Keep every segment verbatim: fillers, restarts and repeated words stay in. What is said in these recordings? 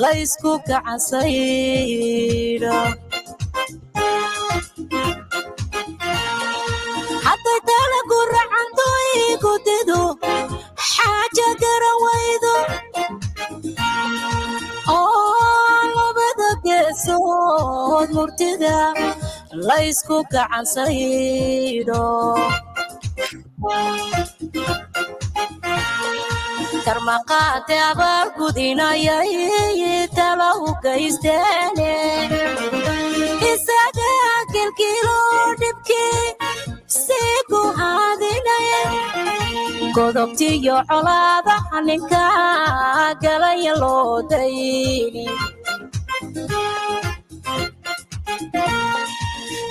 Laysku kacayra hatta tala qur'anto ikutedo haja garawaydo oo labada geesood murtida laysku kacaydo karmaqaate abar gudinayay talahu kaystane isaga kelkilo dibki seeku haadinay godobtiyo colaada ninka galaya loo dayni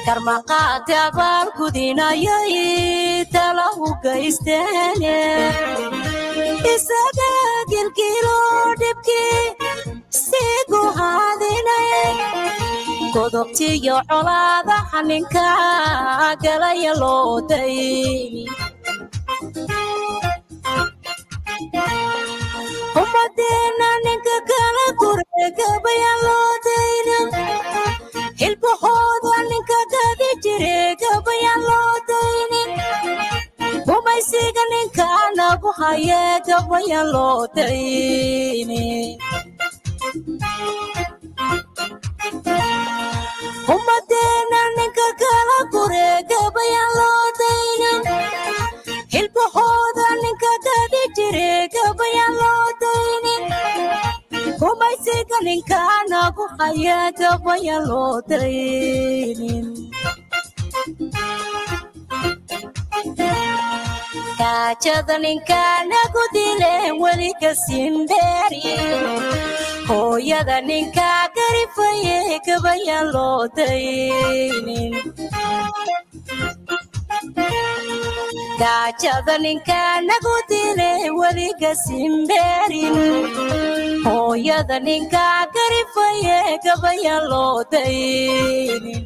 karmaqaate abar gudinayay talahu kaystane isaga kelkilo dibki seeku haadinay godobtiyo colaada ninka galaya loo dayni ummadeena ninka kala kureega bayaan loo dayna hilbo hooda ninka gadi jireega bayaan loo dayni ومايسيغن كان ابو حياك ويا لوتيني هما دينا نكا كالا كوريكا ويا لوتيني البحودا نكا كادي جريكا ويا لوتيني ومايسيغن كان ابو حياك ويا لوتيني Kaajadanin kana gudile wali kasindari Hoyadanin kakarifaye kabayan lotayinin Kaajadanin kana gudile wali kasindari Hoyadanin kakarifaye kabayan lotayinin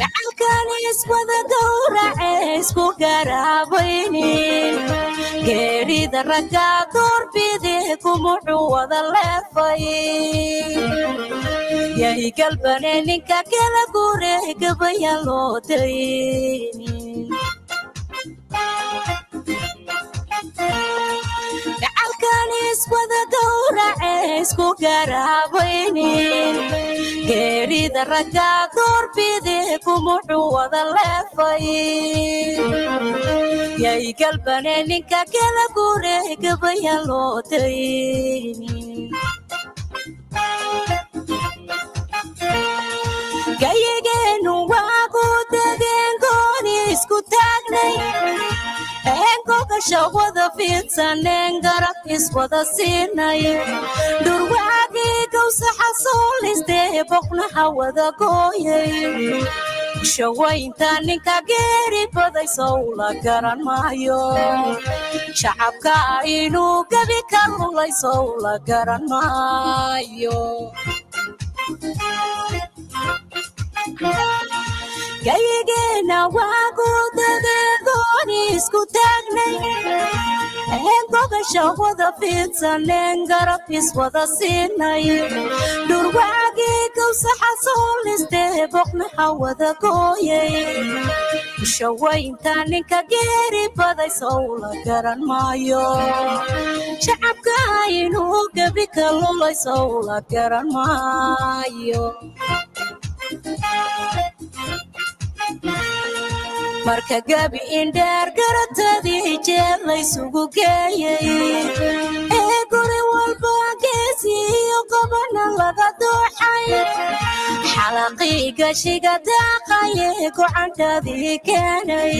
Nacalkanis wada gawrace ku garabaynin Gerida raga dorbide kumuxu wada leefayin Yay galbane ninka kala gureega baya loo daynin Nacalkanis wada gawrace ku garabaynin Gerida raga dorbide kumuxu wada leefayin Yay galbane ninka kala gureega baya loo daynin Gaygeenu waa ku tageen gooni isku taagnay Eenko ka shawada fiidsaneen garab iswada siinay Durwaagii gawsaxa soolistee boqnaxa wada gooyay Shawaynta ninka geeri baday sawla garan maayo Shacabka inuu gabi ka mulay sawla garan maayo Gaygeena waa ku tageen gooni isku taagnay Eenko ka shawada fiidsaneen garab iswada siinay Durwaagii gawsaxa soolistee boqnaxa wada gooyay Shawaynta ninka geeri baday sawla garan maayo Shacabka inuu gabi ka mulay sawla garan maayo Thank you. marka gabi indar garatadi jeelay sugu geeyay ee guri walba geesiyo gobana laga duuxay xalaaqiga shiga daaqayay ku cantadii keenay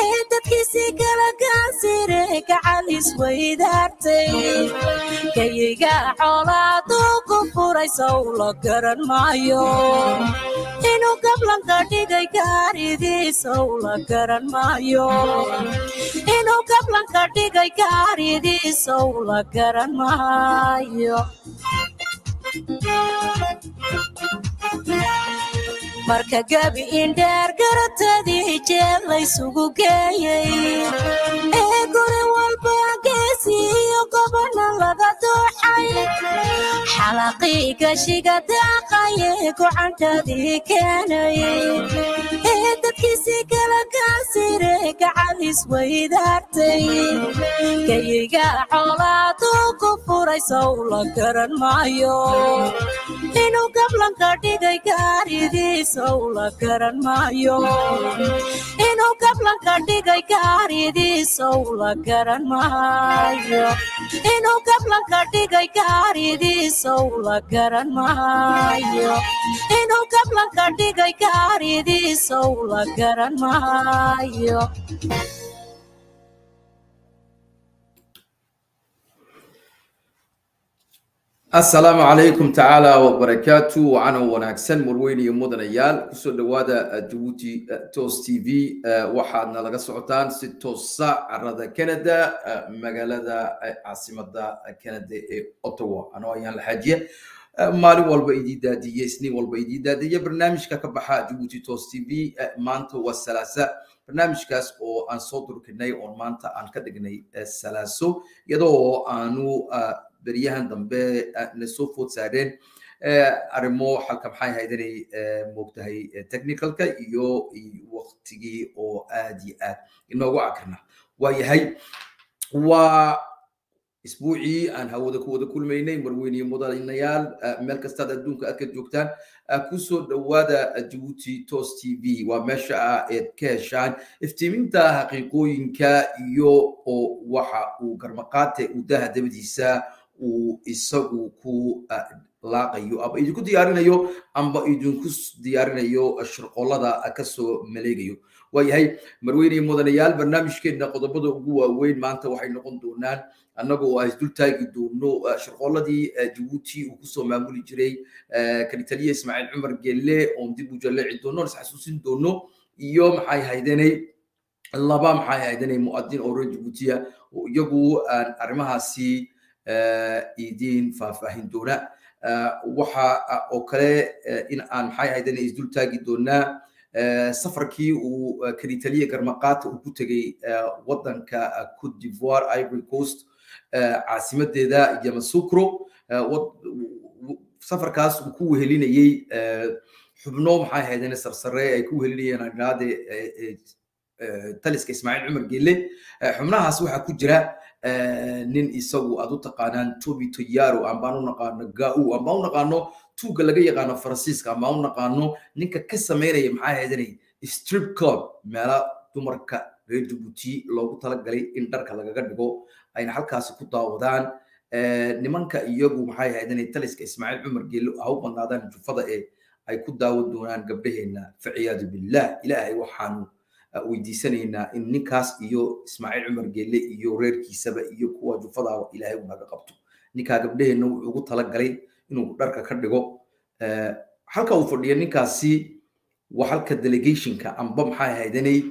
ee dadkiisi kala gaasiray gacalis weydaartay kayiga colaadu ku furay saw la garan maayo inu gablan kadhigay gaaridiis saw la garan maayo inu gablan kadhigay gaaridiis saw la garan maayo marka gabi indar garatadii jeelay sugu geeyay ee guri walba geesiyo gobana laga duuxay xalaaqiga shiga daaqayay gocantadii keenay ee dadkiisi kala gaasiray gacalis weydaartay kayiga colaadu ku furay saw la garan maayo inu gablan kadhigay gaaridiis la garan maayo inu gablan kadhigay gaaridiis la garan maayo inu gablan kadhigay gaaridiis la garan maayo inu gablan kadhigay gaaridiis la garan maayo السلام عليكم تعالى وبركاته وعنا وناكسن مرويني يمودنا يال كسو لوادا جبوتي توس تي في وحادنا لغا سعطان ستوسا عرادا كندا مغالادا عاصمة كندا اوتوا انا ايان الحاجية مالي والبايدي دادي يسني والبايدي دادي برنامج كبحا جبوتي توس تي في مانتا والسلاسة برنامج كاس او ان صوتر كناي او مانتا ان كدقناي السلاسو يدو انو بريهن دمبي نسوف وتسارين أرمو حلقة حي هيدري مبتهي تكنيكال كيو وقتي أو آدي آ الموضوع كنا ويهي وأسبوعي أنا هو ذكو ذكول ميني مرويني مضار النيال ملك استاد الدون كأكد جوكتان أكوسو دوادا جبوتي توس تي في ومشا كاشان افتمنت حقيقوين كيو أو وحا وكرمقات وده دبديسا ويساقو كو لاقيو أبا إيدي كو ديارنا يو أمبا إيدي كوس ديارنا يو الشرقولة دا أكسو مليقيو ويهي مرويني مودانيال برنامج كينا قدبادو قوة وين ما أنت وحي نقون دونان أناقو أهز دول تايق دونو الشرقولة دي جبوتي وكوسو مامولي جري كاليتالية اسماعيل عمر قيلي ومديبو جلعي دونو نسحسوسين دونو يوم حاي هايداني اللابام حاي هايداني مؤدين أورين جبوتيا ويقو أرمها سي إيدين فافهين دونا وحا أوكله إن عن حي هيدنا يزدل تاجي دونا سفركي وكريتالية كرمقات وبتجي وطن ككوت ديفوار آيفوري كوست عاصمة ده جمال سكرو سفر كاس وكو هلينا يي حبنوم حي هيدنا سرسرية يكو هلينا نادي تلسك إسماعيل عمر قيلي حمناها سوحة كجرة نين إساو أدو تقانان توبي تيارو أمبانو نقانو غاو أمبانو نقانو توغ لغا يغانو فرانسيسك أمبانو نقانو نينكا كسا ميري يمحاها هدني ستريب كلوب مالا دمركا ريدوبوتي لوغو تلقالي انداركا لغا غدغو أين حالكاسو كتاودان نمانكا إيوغو محاها هدني تلسك إسماعيل عمر قيلو أهو بندادان جفادة إيه أي كتاود دونان قبلهن فعياذ بالله إلهي وحانو ويديسنينا إن نكاس إيو إسماعيل عمر قيلي إيو ريركي سبا إيو كواجو فضا وإلهي وماقا قبطو نكا قبليه إنو يقول طلق غلي إنو داركا كردقو حالكا وفرديا نكاسي وحالكا ديليجيشن كا أمبام حاي هايداني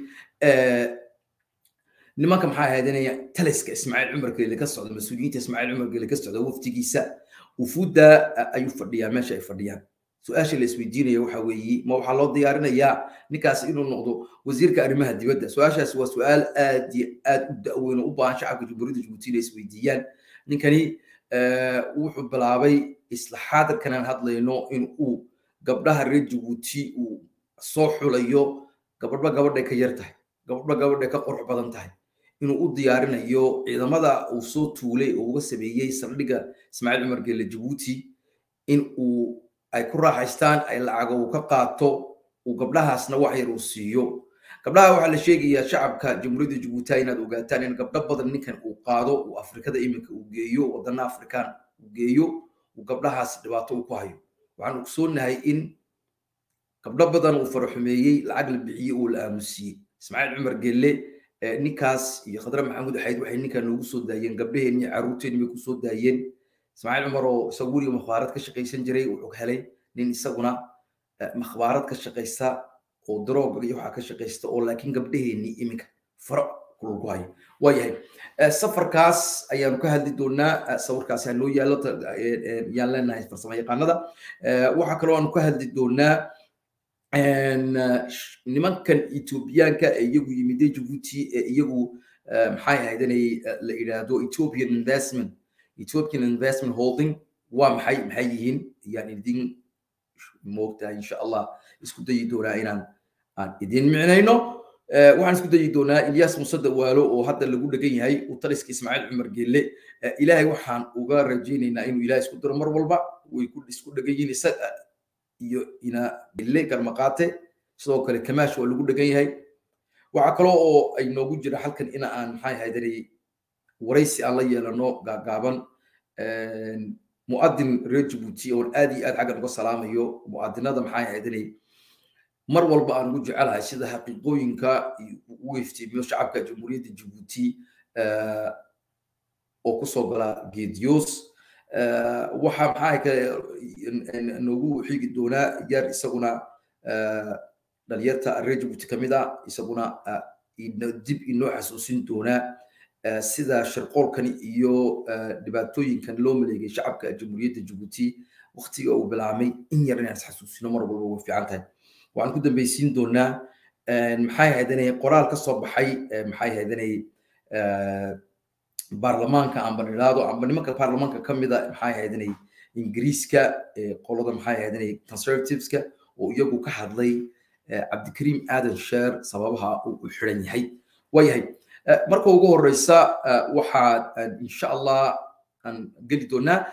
نماكا محاي هايداني تلسك إسماعيل عمر قيلي كسو عدو مسؤوليين إسماعيل عمر قيلي كسو عدو وفتيقي سا وفود دا أيو فرديا ماشا يفرديا سؤالش اللي سويديني وحوي ما وحلو ديارنا يا نكاس إنه نقضو وزيرك أرمها دي بدأ سؤالش سو سؤال أدي أد أوين أبغى شعبك جبريد جبوتي سويديان نكني ااا وحب العبي إصلاحات كان هاد لينو إنه أو قبلها الرد جبوتي وصاحو ليو قبل ما قبل ده كجرته قبل ما قبل ده كقرح بدنته إنه أو ديارنا يو إذا ماذا وصوت طولي وقصبي يسرق إسماعيل عمر قال جبوتي إنه ay ku raaxaystaan ay lacago ka qaato oo gabdhahaasna wax yar uu siiyo قبلها وحل الشيء يا شعب كجمهورية جبوتي نادو قاتاني قبل بعض النكن وقادو وأفريقيا إيمك وجيو وضنا أفريقيا وجيو وقبلها سدواتو كهيو وعن أصولنا هي إن قبل بعض وفرح ميجي العقل بعيه والأمسي اسماعيل عمر قيلي نيكاس يخضر محمود حيد وحين نيكا نوصل داين قبله إني عروتين بيكوصل داين اسماعيل عمر سوري مخابرات كشقي سنجري وعكهلي لين يسقونا مخابرات كشقي سا ودروب يروح على كشقيسته أو لكن قبله إني إمك فرق كل جاي وياي السفر كاس أيام كهدي دولنا سفر كاس يعني لو يلا يلا نايس بس ما يقعنا ده وحكروا أن كهدي دولنا إن نمان كان إثيوبيان كيجو يمدي جبوتي يجو محاي هيدا لي لإيرادو إثيوبيان إنفستمنت إثيوبيان إنفستمنت هولدينج ومحاي محايين يعني دين موقتها إن شاء الله إسكت يدورا إيران عن إدين معناينه وعن إسكت يدورنا إلياس مصدق وله وحتى اللي قلنا جي هاي وطريسك إسماعيل عمر قيلي إلهي وحن وقال جينا إنه إلهي إسكت در مربل بع ويكون إسكت جيني سد ينا قيلي كرمقاته صدق الكماش واللي قلنا جي هاي وعقله إنه وجد حل كان إنا عن حي هيدري ورئيس الله يلانو قابن مؤذن رجبوتي أو الآدي أد عقد قصلامه يو مؤذن هذا محاي هيدري مر والبقى نوجه على سيدة حقيقوين كا ويفتي بيو شعبك جمهورية جيبوتي أو كسو قلا جيديوس وحام حايك نوجو حيق الدونا يار يساقونا للياتا الرجبوتي كميدا يساقونا يدب إنو حسوسين دونا سيدة شرقور كان إيو دباتوين كان لومليجي شعبك جمهورية جيبوتي وقتي أو بالعامي إن يرنع حسوسين مر والبقى في عنتها وعن كده بيسين دونا محاي هيدني قرار كسب حي محاي هيدني برلمان كان برلادو عم بنمك البرلمان ككم ده محاي هيدني إنجليز كا قلادة محاي هيدني conservatives كا ويجو كحضلي عبد الكريم آدم شار سببها وحرني هاي ويا هاي مركو وجوه الرئيس واحد إن شاء الله أن قلتونا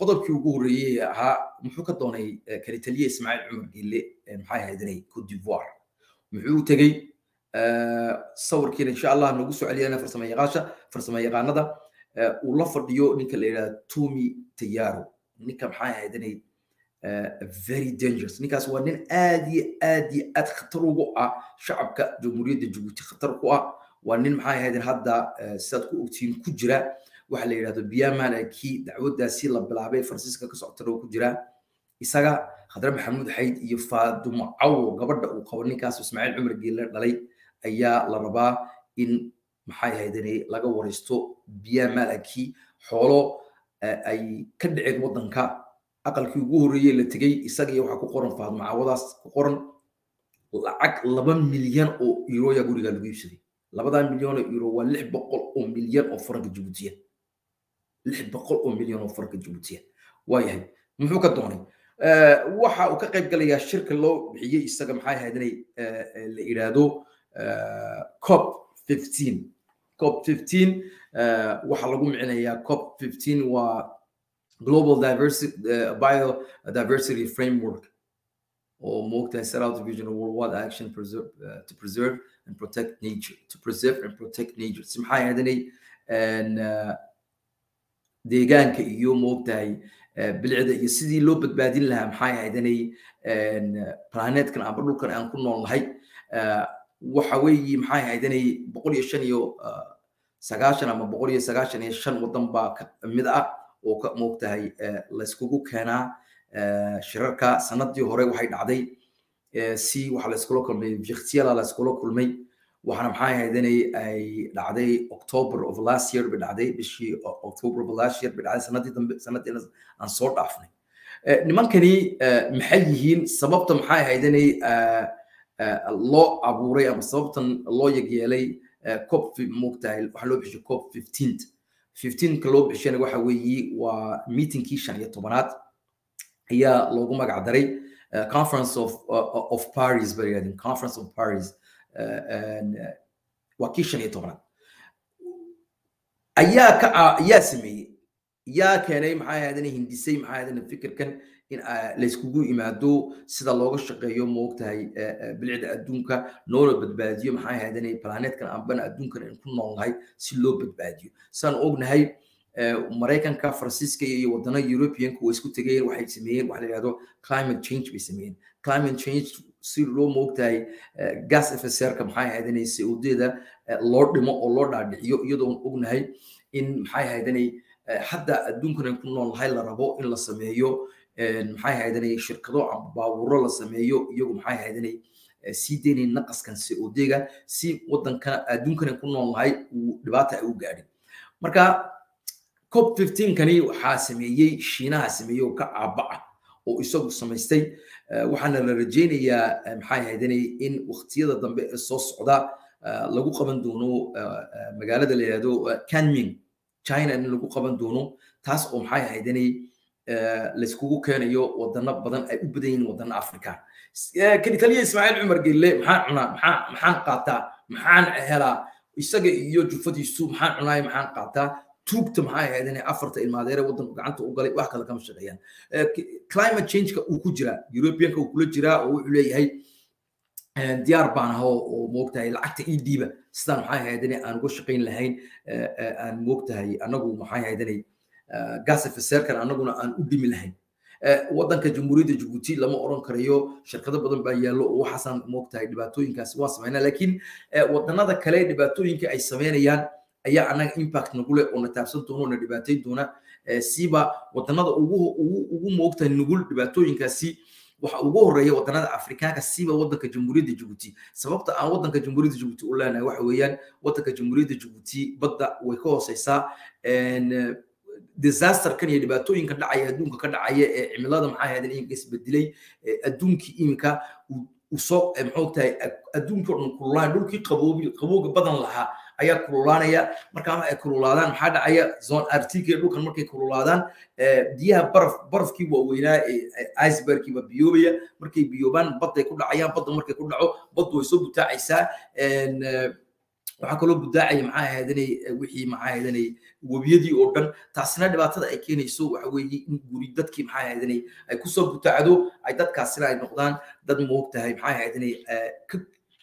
قطبك وجوه رئي ها محوك الدوني كريتالية إسماعيل عمر قيلي محاي هيدني كوت ديفوار محو تجي صور كده إن شاء الله نقص عليه أنا فرصة ما يغاشة فرصة ما يغانا ده والله فرديو نكل إلى تومي تيارو نكم محاي هيدني very dangerous نكاس وانين آدي آدي أتخطروا وقع شعبك جمهورية جيبوتي خطر وقع وانين محاي هيدن هذا سادكو أوتين كجرة وحلا إلى هذا بياما لكي دعوة داسيلا بالعبيد فرنسيسكا كسعتروا كجرة isaga khadra maxamuud xayd iyo faadumo caw gabadha uu qaban ninkaas Ismaaciil Cumar Guelleh dhalay ayaa la rabaa in maxay haydeen laga wareysto biya malaki xoolo ay ka dhiceen wadanka aqalkii ugu horeeyay la tagay isaga iyo waxa ku qoran faadumo cawdaas ku qoran lacag laba milyan oo euro ya guriga lagu iibsaday laba milyan oo euro waa lix boqol oo milyan oo faranga Jabuutiya lix boqol oo milyan oo faranga Jabuutiya waayahay muxuu ka doonay waxa uu ka qayb galaya shirka loo bixiyay isaga maxay haydnay la iraado COP fifteen COP fifteen waxa lagu micnaya COP fifteen waa Global Biodiversity Framework oo moogta South Vision Worldwide Action to Preserve and Protect Nature to preserve and protect nature maxay haydnay deegaanka iyo moogtahay bilcida iyo sidii loo badbaadin lahaa maxay haydanay planet kan aan dhulkan aan ku noolnahay waxa weeye maxay haydanay boqol iyo shan iyo sagaashan ama boqol iyo sagaashan iyo shan wadan baa ka mid ah oo ka moogtahay la iskugu keenaa shirarka sanadii hore waxay dhacday si waxa la iskugu kulmay Vichtiela la iskugu kulmay waxana maxay haydanay ay dhacday October of last year bidacday bishii October of last year bidacday sanadii dambe sanadii aan soo dhaafnay nimankani maxay yihiin sababta maxay haydanay loo abuuray ama sababtan loo yeelay COP muqtaal waxa loo bixiyay COP fifteen ka loo bixiyay waxa weeyii waa meetingkii shan iyo tobnaad ayaa loogu magac daray Conference of of Paris bariyadan Conference of Paris وكيشان يتوقع أياك ياسمي يا كناي معايا هذا هندسي معايا هذا الفكر كان in la iskugu imaado sida looga shaqeeyo moogtahay bilcida adduunka noola badbaadiyo maxay ahaydeen planetkan aanban adduunkan in ku noolnahay si loo badbaadiyo san ognahay Mareykanka Faransiiska iyo wadana European ku isku tagayeen waxay sameeyeen waxa la yiraahdo climate change bay sameeyeen climate change si loo moogtahay gas efficierka maxay ahaydeen C O two-da loo dhimo oo loo dhaadhiciyo iyadoo ognahay in maxay ahaydeen hadda adduunkan in ku noolnahay la rabo in la sameeyo maxay ahaydeen shirkado baawuro la sameeyo iyagu maxay ahaydeen si deyn naqaskan C O two-ga si wadanka adduunkan ku noolnahay uu dhibaato ay u gaadhin marka COP fifteen kani waxa sameeyay Shiinaha sameeyo ka caabaa oo isagu sameystay waxaana la rajeynayaa maxay ahaydeen in waqtiyada dambe ee soo socda lagu qaban doono magaalada la yiraahdo Kunming China in lagu qaban doono taas oo maxay ahaydeen لسكوكو كان يو ودنا بدن أبدين ودنا أفريقيا كنتالي إسماعيل عمر قيلي محانا محان محان قاتا محان هلا يسقى يو جفتي سو محان علاي محان قاتا توبت معايا هذاني أفرت الماديرة ودنا عنده وقالي واحد كلام شغيان climate change كوكجرا يوروبيان كوكجرا أو عليه هاي ديار بانها وموقتها لعكت إيديبة استان معايا هذاني أنا قش قين لهين أنا موقتها أنا جو معايا هذاني gaas fsirkan anaguna aan u dhimi lahayn wadanka jamhuuriyadda Jabuuti lama oran karayo shirkado badan baa yaalo oo waxaan moogtahay dhibaatooyinkaasi waa sameeyna laakiin wadanada kale dhibaatooyinka ay sameeyaan ayaa anaga impact nagu leh oo na taabsan doona dhibaatay doona siiba wadanada ugu ugu moogtahay nagu dhibaatooyinkaasi waxa ugu horeeya wadanada Afrikaanka siiba wadanka jamhuuriyadda Jabuuti sababta aan wadanka jamhuuriyadda Jabuuti u leenahay waxa weeyaan wadanka jamhuuriyadda Jabuuti badda way ka hooseysaa een disaster kan iyo dhibaatooyinka dhacaya adduunka ka dhacaya ee cimilada maxay ahayd in gaas beddelay adduunki iminka uu soo maxoogtahay adduunka kululaanay dhulkii qaboobi qabooga badan laha ayaa kululaanaya marka ama ay kululaadaan maxaa dhacaya zone arctic ee dhulkan markay kululaadaan biyaha baraf barafkii waa weynaa ee iceberg-ki ba biyoobaya markay biyoobaan badda ku dhacayaan badda markay ku dhaco baddu way soo butaacaysaa waxa kala budaacay maxay ahaydeen wixii maxay ahaydeen wabiyadii oo dhan taasina dhibaatada ay keenayso waxa weeyii in guri dadkii maxay ahaydeen ay ku soo butaacdo ay dadkaasina ay noqdaan dad moogtahay maxay ahaydeen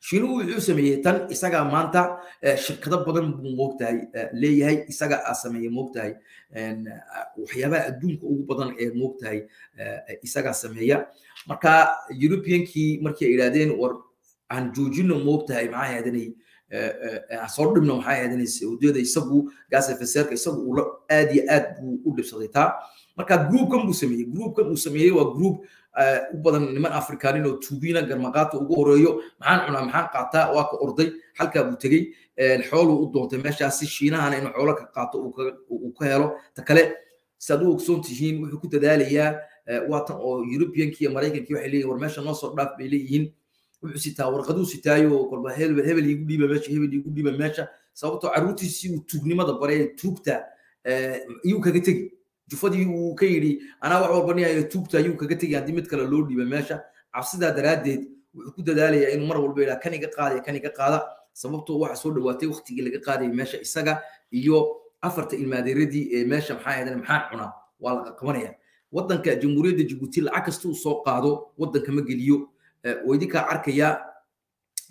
shiinuhu wuxuu sameeyay tan isaga maanta shirkado badan buu moogtahay leeyahay isaga aa sameeyay moogtahay waxyaabaha adduunka ugu badan ee moogtahay isaga sameeya marka European-kii markii ay yiraahdeen war aan joojino moogtahay maxay ahaydeen soo dhibno maxay ahaydeen C O two-da isagu gaas efficierka isagu uu aad iyo aad buu u dhibsaday taa marka groupkan buu sameeyay groupkan uu sameeyay waa group u badan niman Afrikaanin oo tuubiina garmaqaata ugu horeeyo maxaan cunaa maxaan qaataa waa ka orday halka buu tagay xoolo u doontay meeshaasi Shiinahana inuu xoolo ka qaato uu ka helo ta kale sadoo ogsoon tihiin wuxuu ku dadaalayaa waatan oo European-kii iyo Mareykankii waxay leeyihiin war meesha noo soo dhaaf bay leeyihiin wuxuu sitaa warqaduu sitaayo kolba hebel hebel igu dhiiba meesha hebel igu dhiiba meesha sababtoo carruurtiisii uu tuugnimada baray tuugta iyuu kaga tegay jufadii uu ka yiri ana wax walba niyaa tuugta ayuu kaga tagay hadii mid kale loo dhiibay meesha cabsida daraadeed wuxuu ku dadaalaya in mar walba ila kaniga qaada kaniga qaada sababtoo waxa soo dhawaatay waqtigii laga qaaday meesha isaga iyo afarta ilmaadeeradii ee meesha maxay ahaydeen maxaa cuna waa la qabanaya wadanka jamhuuriyadda Jabuuti lacag kasta uu soo qaado wadanka ma geliyo weydika arkaya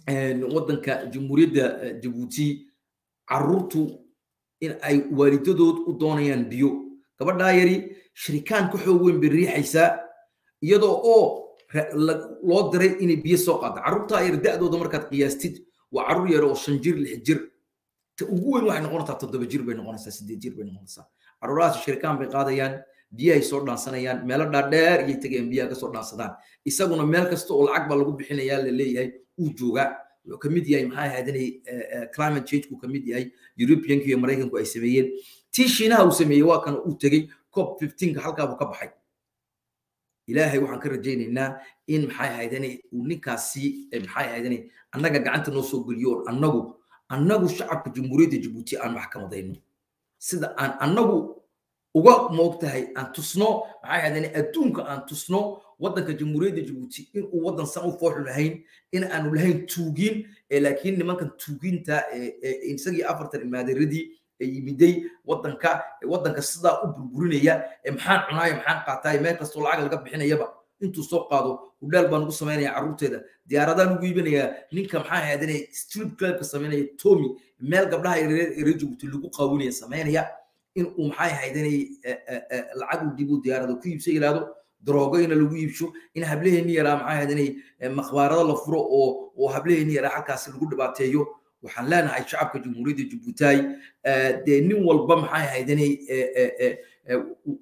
in wadanka jamhuuriyadda Jabuuti carruurtu in ay waalidadood u doonayaan biyo gabadha yari shirkaan ku xoogan bi riixaysa iyadoo oo loo diray in biyo soo qaad carruurta yar daadooda markaad qiyaastid waa carruur yar oo shan jir lix jir ta ugu weyn waxay noqonaysaa toddoba jir bay noqonaysaa siddeed jir bay noqonaysaa carruuraas shirkaan bay qaadayaan biyo ay soo dhaansanayaan meel dhaadheer iyo tageen biyo ka soo dhaansadaan isaguna meel kasta oo lacag ba lagu bixinayaa la leeyahay uu jooga oo kamid yahay maxay ahaydeen climate change ku kamid yahay European iyo Mareykanku ay sameeyeen tii Shiinaha uu sameeyay waa kan uu tagay COP fifteen halka uu ka baxay إلهي وحن كرجيني إنه إن محايا هيداني ونكاسي محايا هيداني أنك قعنت نوصو قليون أنه أنه الشعب جمهورية جيبوتي أن محكمة دينه سيدا أنه وقت موقتها أن تصنو محايا هيداني أدونك أن تصنو ودنك جمهورية جيبوتي إن ودن سامو فوحل لهين إن أنه لهين توقين لكن لما كان توقين تا إنساقي أفرتر المادي ردي يمدي ودنك ودنك الصدا وبربرينيا امحان عناي امحان قاتاي ما كاستو لعق لقب بخينا يبا انتو سو قادو ودال بان ugu sameynaya carruurteeda diyaaradan ugu iibinaya ninka maxaa hayadanay street club ka sameynaya Tommy meel gabdhaha Djibouti lagu qaawinaya sameynaya in uu maxaa hayadanay lacag u dibu diyaarada ku iibsay ilaado daroogo in lagu iibsho in hableeni yara maxaa hayadanay makhbaarada la furo oo oo hableeni yara halkaas lagu dhibaateeyo waxaan leenahay shacabka Jamhuuriyadda Djibouti de nin walba maxay haydeenay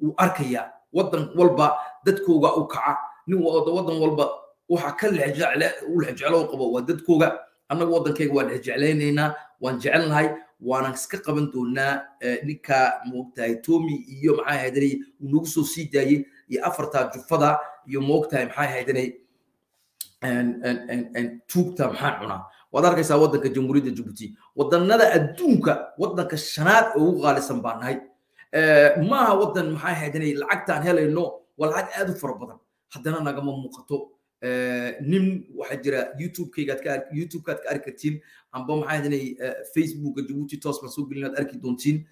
u arkaya wadan walba dadkooga u kaca nin wadan walba waxa ka leexjeclay u leexjeclay oo qabo dadkooga annaga wadankayga waan leexjeclaynaynaa waan jecelnahay waan iska qaban doonaa ninka moogtaay Tommy iyo maxay haydeenay uu nagu soo sii daayay iyo afarta jufada iyo moogtaay maxay haydeenay and and and and tuugta maxaa cunaa waad arkaysaa wadanka Jamhuuriyadda Djibouti wadanada adduunka wadanka shanaad ugu qaalisan baan nahay maaha wadan maxaa haydeenay lacagtaan helayno waa lacag aad u fara badan haddana nagama muuqato nin waxa jira YouTube-kaygaad ka YouTube-kaad ka arkatiin amba maxaa haydeenay Facebook-ga Jabuuti Toos ma soo gelinaad arki doontiin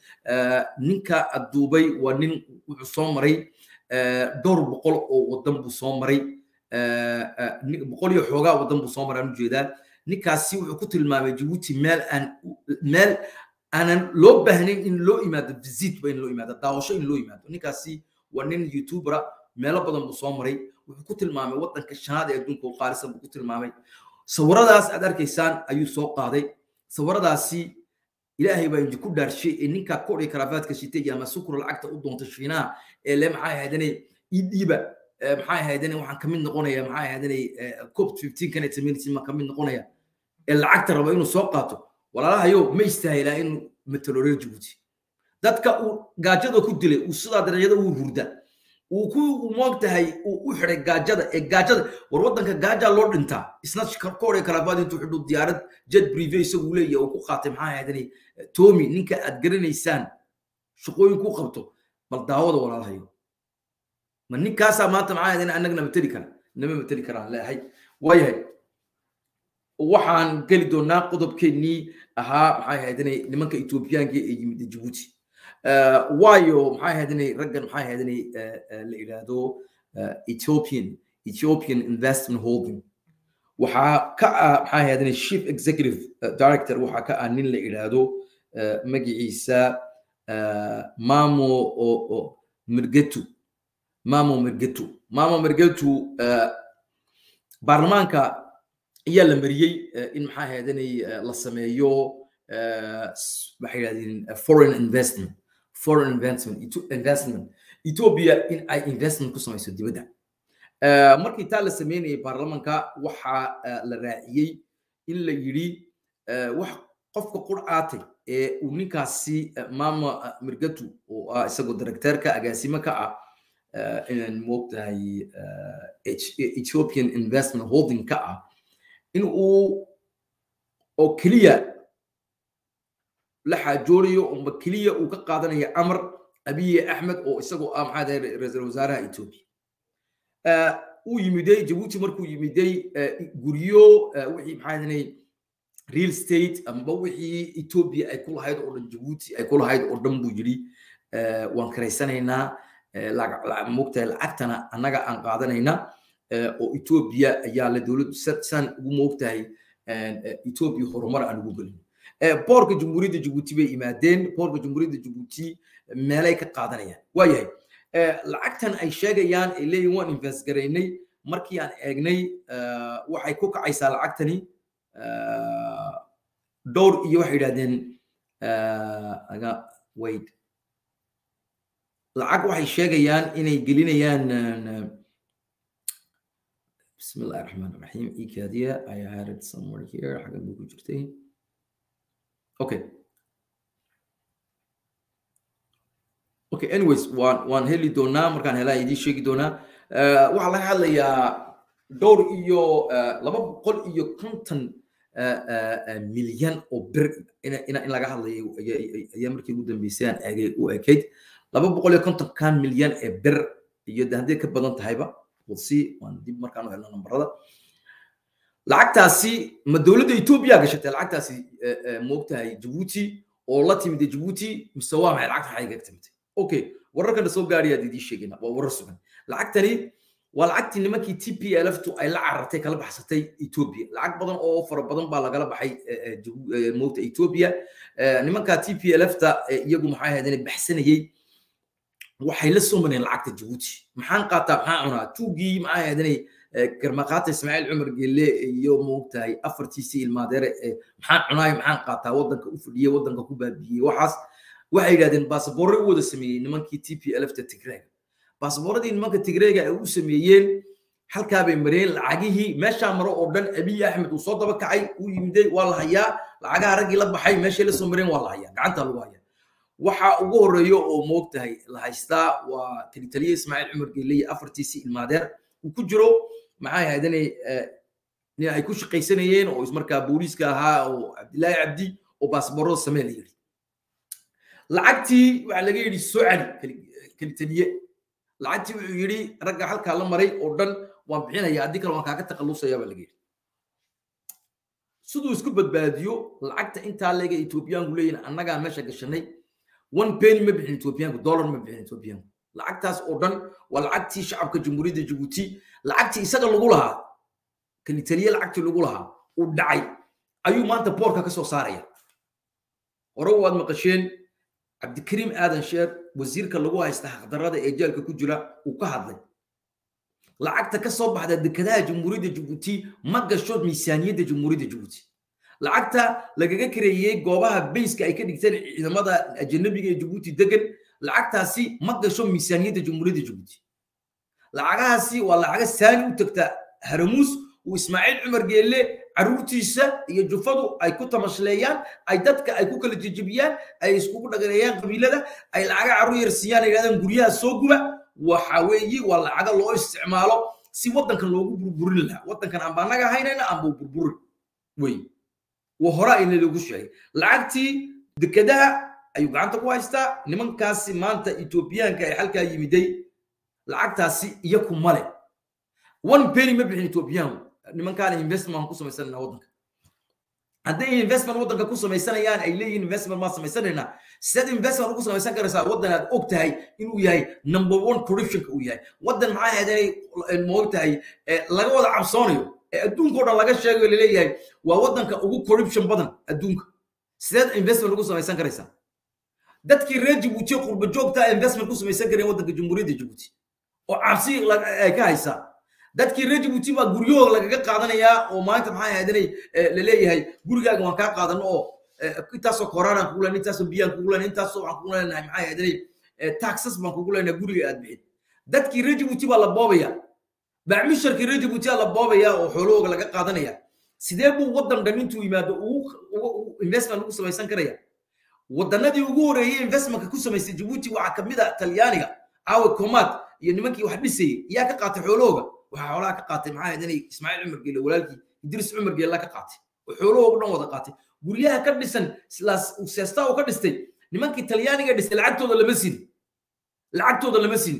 ninka adduubay waa nin wuxuu soo maray dhowr boqol oo wadan buu soo maray boqol iyo xoogaa wadan buu soo maray aanu jeedaa ninkaasi wuxuu ku tilmaamay Djibouti meel aan meel aanan loo baahnayn in loo imaado visit ba in loo imaado daawasho in loo imaado ninkaasi waa nin YouTuber meelo badan buu soo maray wuxuu ku tilmaamay wadanka shanaad ee adduunka oo qaalisan buu ku tilmaamay sawiradaas aad arkaysaan ayuu soo qaaday sawiradaasi ilaahay baa inji ku dhaarshay ee ninka koodhay karafaadka shitay ama sukru lacagta u doontay shiinaha ee le maxay haydanay idiba maxay haydeen waxaan kamid noqonayaa maxay haydeen cop fifteen kan community ma kamid noqonayaa lacagta raba inuu soo qaato walaalaha iyo ma istaahilaa inuu mataloreer Djibouti dadka uu gaajada ku dilay uu sida darajada uu hurda uu ku moogtahay uu u xiray gaajada ee gaajada war wadanka gaaja loo dhintaa isna koore kalabaad intuu xidhu diyaarad jet privé isagu leeyahay uu ku qaatay maxay haydeen Tommy ninka aad garanaysaan shaqooyin ku qabto bal daawada walaalaha iyo من نكاس ما تمعاي أنا أنقنا متلكنا نما متلكنا لا هاي وياي وحن قلدوا ناقضوا بكني ها معاي هادني لمن كإثيوبيان جي من جيبوتي وايو معاي هادني رجع معاي هادني الإيرادو إثيوبيان إثيوبيان إنفستمنت هولدينغ وحا كا معاي هادني شيف إكزيكتيف دايركتور وحا كا نين الإيرادو مجي عيسى مامو أو مرجتو مامو مرجتو مامو مرجتو برلمانكا يلا مريي إن محاها دني لسميو بحيلا دين foreign investment foreign investment investment إثيوبيا إن أي investment كسمة يسدي بدأ مركي تال سميني برلمانكا وحا للرأيي إلا يري وح قفك قرعاتي ونكاسي مامو مرجتو وإسقو ديركتيركا أجاسيمكا in moogtahay Ethiopian investment holding ka ah in uu oo kaliya la xajooriyo oo kaliya uu ka qaadanaya amar Abiy Ahmed oo isagoo ah maxaa ra'iisul wasaaraha Ethiopia uu yimiday Djibouti markuu yimiday guriyo wixii maxaa haynay real estate amba wixii Ethiopia ay ku lahayd oo Djibouti ay ku lahayd oo dhan buu jiri waan kareysanaynaa لا مقتل أكتنا أنجا أن قادنا هنا أو إثيوبيا يا لدولة ست سن ومقتل إثيوبيا خرمار عن جوجل. بارك جمهورية جيبوتي بإمادين بارك جمهورية جيبوتي ملاك قادنا يعني. وياه الأكتن أي شيء يعني اللي يوان إنفستجريني مركيان أجني وحيكوك عيسى الأكتني دور يوحيدا دين أجا ويد. العقل وحي شاقيان إني قلينيان بسم الله الرحمن الرحيم إيكادية I had it somewhere here حقا بوكو جرتين أوكي أوكي anyways وان هيلي دونا مركان هلا يدي شاقي دونا waxaa laga hadlayaa door iyo laba boqol iyo konton milyan oo bir in laga hadlayo ayaa markii ugu dambeysay ay u ekeyd laba boqol iyo konton milyan ee bir iyo hadii ka badan tahayba qodsi waan dib markaan u helno nambarada lacagtaasi ma dawladda Itoobiya gashatay lacagtaasi moogtahay Jabuuti oo la timid Jabuuti musawama lacagta ay gagtay okay wararkan soo gaariya didi sheegina waa warar sugan lacagtani waa lacagtii nimankii T P L F tu ay la carartay kala baxsatay Itoobiya lacag badan oo fara badan baa laga baxay moogta Itoobiya nimanka T P L F ta iyagu maxay ahaydeen baxsanayay waxay la soo mareen lacagta Jabuuti maxaan qaataa maxaan cunaa tuugii maxay ahaydeen كرماقات اسماعيل عمر قيليه يوم وقتها أفرتي سي المادر محن عناي محن قاطع ودنك أفليه ودنك كوبابيه وحص وعيادين باسبوري وده سمي نمكي تي بي ألف تتجريج باسبوري دي نمكي تتجريج أو سميين حل كابي مرين العجيه ماشى مرة أوردن أبي أحمد وصوت بكعي ويمدي والله هيا العجاه رجل بحي ماشى لسه مرين والله هيا قعدت الوايا وح ووريو وقتها الهيستا وتلتلي اسماعيل عمر قيليه أفرتي سي المادر وكجرو معاي هادني ني ايكوش قيسنيين او اسمركا بوليسكا ها او عبد الله عبدي او باسبورو سميليري لعقتي وعا لغا يدي سوعلي كليتنيه لعقتي وعو يدي رغا حلكا لا مري او دن وان بخينايا ادي كلا وان كاغا تقلوسيا با لغا يدي سدو اسكو بدباديو لعقتا انتا لغا ايتوبيان غولين انغا ميشا غشناي واحد بيني ما بخين ايتوبيان دولار ما بخين ايتوبيان lacagtaas oo dhan wal lacagtii shacabka jamhuuriyadda Jabuuti lacagtii isaga lagu lahaa kan Italiya lacagtii lagu lahaa u dhacay ayuu maanta boorka ka soo saaraya warawad maqasheen Cabdikariim Aadan Sheer wasiirka lagu haysta xaqdarrada ee jeelka ku jira uu ka hadlay lacagta ka soo baxda dekedaha jamhuuriyadda Jabuuti ma gasho miisaaniyadda jamhuuriyadda Jabuuti lacagta lagaga kareeyay goobaha bayska ay ka dhigteen ciidamada ajnabiga ee Jabuuti degan lacagtaasi ma gasho miisaaniyadda jamhuuriyadda Jabuuti lacagaasi waa lacaga saani u tagta Haramuus oo Ismaaciil Cumar Guelleh caruurtiisa iyo jufadu ay ku tamashleeyaan ay dadka ay ku kala jijibiyaan ay isku dhagaleeyaan qabiilada ay lacaga caruur yar siiyaan ayadaan guriyaha soo guba waxa weeyi waa lacaga loo isticmaalo si wadanka loogu burburin lahaa wadankan aan baanaga haynayna aan buu burburin way wa hora in lagu sheegay lacagtii dekedaha ayuu gacanta ku haystaa nimankaasi maanta Itoobiyaanka ay halka yimiday lacagtaasi iyagu male one penny ma bixin Itoobiyaanku nimankaana investment ku sameeysanayna wadanka haddii investment wadanka ku sameeysanayaan ay leeyihiin investment ma sameeysanayna sida investment ku sameeysan karaysa wadanaad og tahay inuu yahay number one corruption uu yahay wadan maxay ahayd in moogtahay laga wada cabsoonayo adduunka oo dhan laga sheegayo leeyahay waa wadanka ugu corruption badan adduunka sida investment ku sameeysan karaysa dadkii reer Jabuuti qurba joogta investment ku sameeysan kareen wadanka jamhuuriyadda Jabuuti oo cabsi ay ka haysa dadkii reer Jabuuti ba guriyo laga qaadanaya oo maanta maxay ahaydeen leeyahay gurigaaga waan ka qaadan oo intaas oo korona ku leeyahay intaas oo biyan ku leeyahay intaas oo aan ku leeyahay maxay ahaydeen taxes ma ku leeyahay guriga aad bixin dadkii reer Jabuuti ba la boobaya baacmi shirkii reer Jabuuti la boobaya oo xoolo laga qaadanaya sidee buu wadan dhamintu yimaado uu investment ku sameeysan karaya waddanadii ugu horeeyay investment ku sameeyay Jabuuti waxa kamida Talyaaniga aw komat iyo nimankii wax dhisay yaa ka qaatay xoolooga waxa xoolaha ka qaatay maxay ahayd Ismaaciil Cumar Guelleh walaalkii Idris Cumar Guelleh ka qaatay xoolooga dhan wada qaatay guriyaha ka dhisan sidaas u seesta oo ka dhistay nimankii Talyaaniga dhisay lacagtooda lama siin lacagtooda lama siin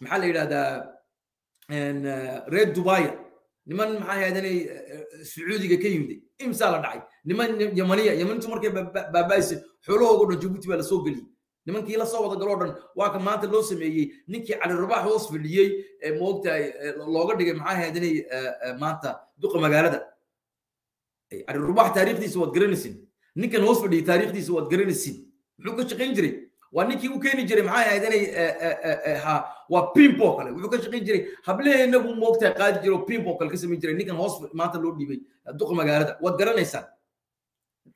محل يلادا ان ريد دبي لمن معايا هاداني سعودي كيمدي امسا لا دعاية niman yamaniya yamantu markay baabaysay xulooga dhan Jabuuti baa la soo galiyay nimankii la soo wada galoo dhan waa ka maanta loo sameeyay ninkii cali rubax hoos fadhiyay ee moogtaa looga dhigay maxay ahaydeen maanta duqa magaalada ay cali rubax taariikhdiisa wad garanaysin ninkan hoos fadhiyay taariikhdiisa wad garanaysin muxuu ka shaqeyn jiray ونكي وكيني جري معايا هذاني ها وبين بوكل ويقولك شقين جري هبلي نبو موقتها قاعد جرو بين بوكل كسم جري نيكن هوس ما تلود دبي الدخل مجالته وتجرى نيسان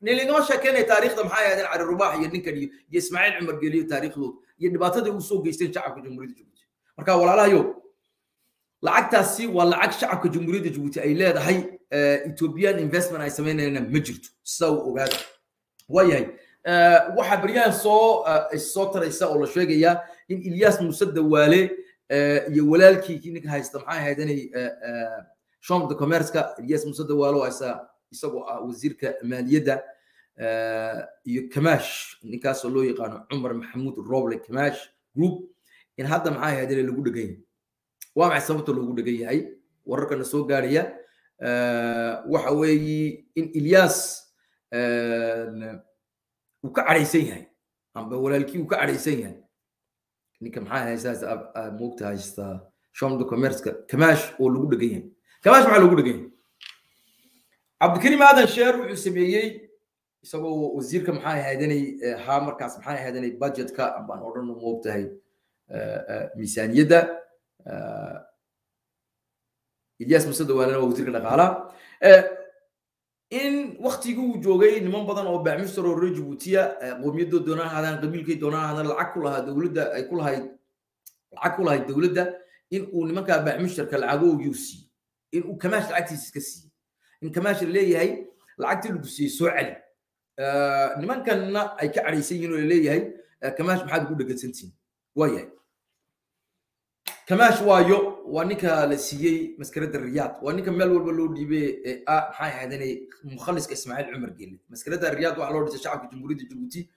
نلقاش كان تاريخ معايا هذا على الرباحي نيكن يسماعيل عمر قليل تاريخ لود ينباتات الوسوق يستين شعب الجمهورية الجبوتية مركا ولا لا يوم لعك تاسي ولا عك شعب الجمهورية الجبوتية إيلاد هاي إثيوبيان إنفستمنت هاي سمينا هنا مجرد سو وهذا وياي waxa bariyaan soo soo taraysa oo la sheegaya in Ilyas Musadda Waale iyo walaalkii kin haysta maxay haydanay Chambre de Commerce ka Ilyas Musadda Waale waxa isagu wasiirka maaliyadda iyo Kamash ninkaas loo yaqaan Umar Maxamuud Roble Kamash group in hadda maxay haydanay lagu dhagay waa maxay sababta lagu dhagayay wararka soo gaariya waxa weeyi in Ilyas وكعريسينها عم بقول لك وكعريسينها انك معاها اساس موقتها هيستا شام دو كوميرس كماش ولو دغين كماش مع لو دغين عبد الكريم هذا الشير و سميهي اسبو وزيرك معاها هادني ها مركز معاها هادني بادجت كا بان اورن موقتها ميزانيده الياس مسد وانا وزيرك دقاله إن وقت يجو جوجين من بدن أو بعمشتر الرجب وتيا قميدو دونان هذا قبيل كي دونان هذا العقل هذا الدولة كل هاي العقل هاي الدولة إن ونمك بعمشتر كالعجو يوسي إن وكماش العتي سكسي إن كماش اللي هي العتي لبسي سعل ااا نمان كان أي كعريسين اللي هي كماش بحد يقول لك سنتين وياي كماش وايو وانيكا لسيي مسكرة الرياض وانيكا ملول بلول ديبي اه حاي هاداني مخلص كاسماعيل عمر قيلي مسكرة الرياض وعلى ورد الشعب الجمهورية الجبوتي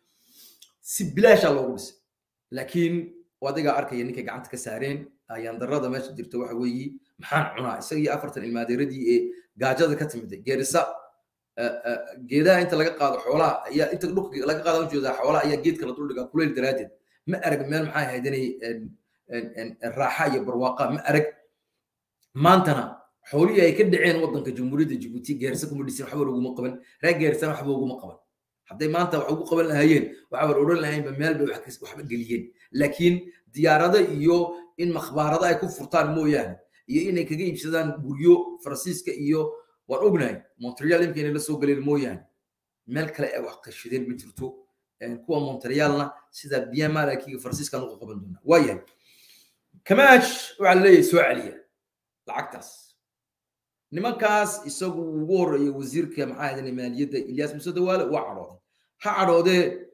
سبلاش على ورس لكن وادقا اركي يانيكا قعدت كسارين ايان درادا ماشي ديرتو واحد ويي محان عنا سيي افرتن الماديرة دي ايه قاجادا كاتمدي جيرسا جيدا انت لقا قاضي حولا يا انت لقا قاضي وجودا حولا يا جيد كلا طول لقا كليل درادد ما ارق مال محاي هاداني الراحة برواقة ما أرك ما أنتنا حولي أي كده عين وطن كجمهورية جيبوتي جيرسكم اللي سنحاول وجو مقبل رأي جيرسنا حبوا وجو مقبل حتى ما أنت وجو قبل هايين وعبر أورل هايين بمال بيحكس وحب قليين لكن ديارده إيو إن مخبارده يكون فرطان مو يعني إيه إنك جيب سدان بوريو فرانسيسكا إيو وأوبناي مونتريال يمكن لسه قليل مو يعني ملك لا وحكس شديد بنترتو كوا مونتريالنا سدا بيما لكن فرانسيسكا نقطة قبل دونا ويا كماش وعلي سوعلية العكاس نمكاس يسوي وور وزيرك مع هذا المالية إلياس مسدى والي وعراضي ها عراضي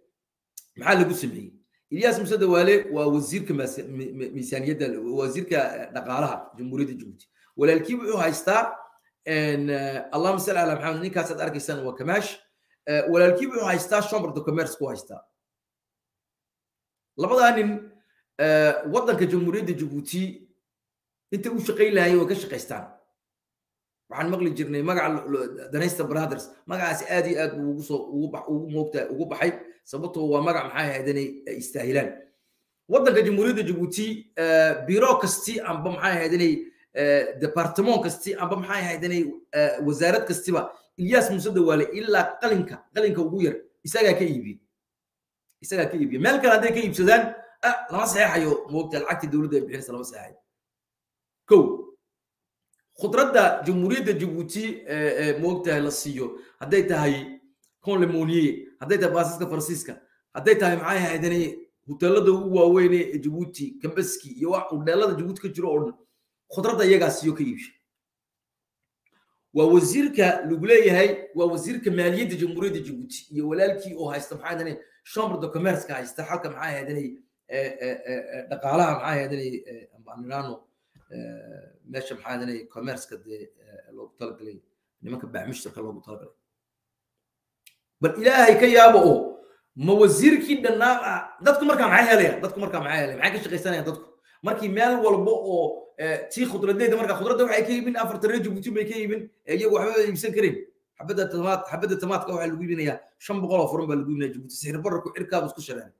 محل بوسمعي إلياس مسدى والي ووزيرك ميسانية وزيرك نقالها جمهورية الجبوتي ولا الكيبو هايستا إن اللهم صل على محمد نيكاس أركيسان وكماش ولا الكيبو هايستا شامبر دو كوميرس كو هايستا لبضان waddanka jamhuuriyadda Djibouti inta uu shaqay lahaayay oo ka shaqaystaan waxaan maqli jirnay magaca Danaysta Brothers magacaas aad iyo aad ugu soo ugu bax ugu moogtay ugu baxay sababtoo waa magac maxay haydanay istaahilaan waddanka jamhuuriyadda Djibouti bureaucracy amba maxay haydanay department kasti amba maxay haydanay wasaarad kastiba Ilyas Musadda Waale ilaa qalinka qalinka ugu yar isaga ka iibi isaga ka iibi meel kale haday ka iibsadaan لا صحيح يو موقت العكت الدولة بحين سلام صحيح كو خطرة جمهورية جيبوتي موقتها للسيو هديتها هي كون لمونية هديتها باسسكا فرانسيسكا هديتها هي معاها هيداني هوتيلدا هو وين جيبوتي كمبسكي يوع هوتيلدا جيبوتي كجرو أورن خطرة يجا سيو كيفش ووزيرك لوبلي هي ووزيرك مالية جمهورية جيبوتي يا ولالكي أو هيستمع هيداني شامبر دو كوميرس هيستحاكم معاها هيداني دقالها معايا هذني أمرانو ماشي معايا هذني كوميرس كده لو بطلق لي لما كبع مشترك لو بطلق لي بل إلهي كي يابقو ما وزير كي دنا دتكم مركب معايا ليه دتكم مركب معايا ليه معاك شقي سنة دتكم مركب مال والبقو تي خضرة دي ده مركب خضرة ده معايا كي من أفرت الرجل وبتيم كي من يجوا حبيبي مسن كريم حبيت التمات حبيت التمات كوا على الجبينة يا شن بقوله فرن بالجبينة جبت سهر بركو إركاب وسكشران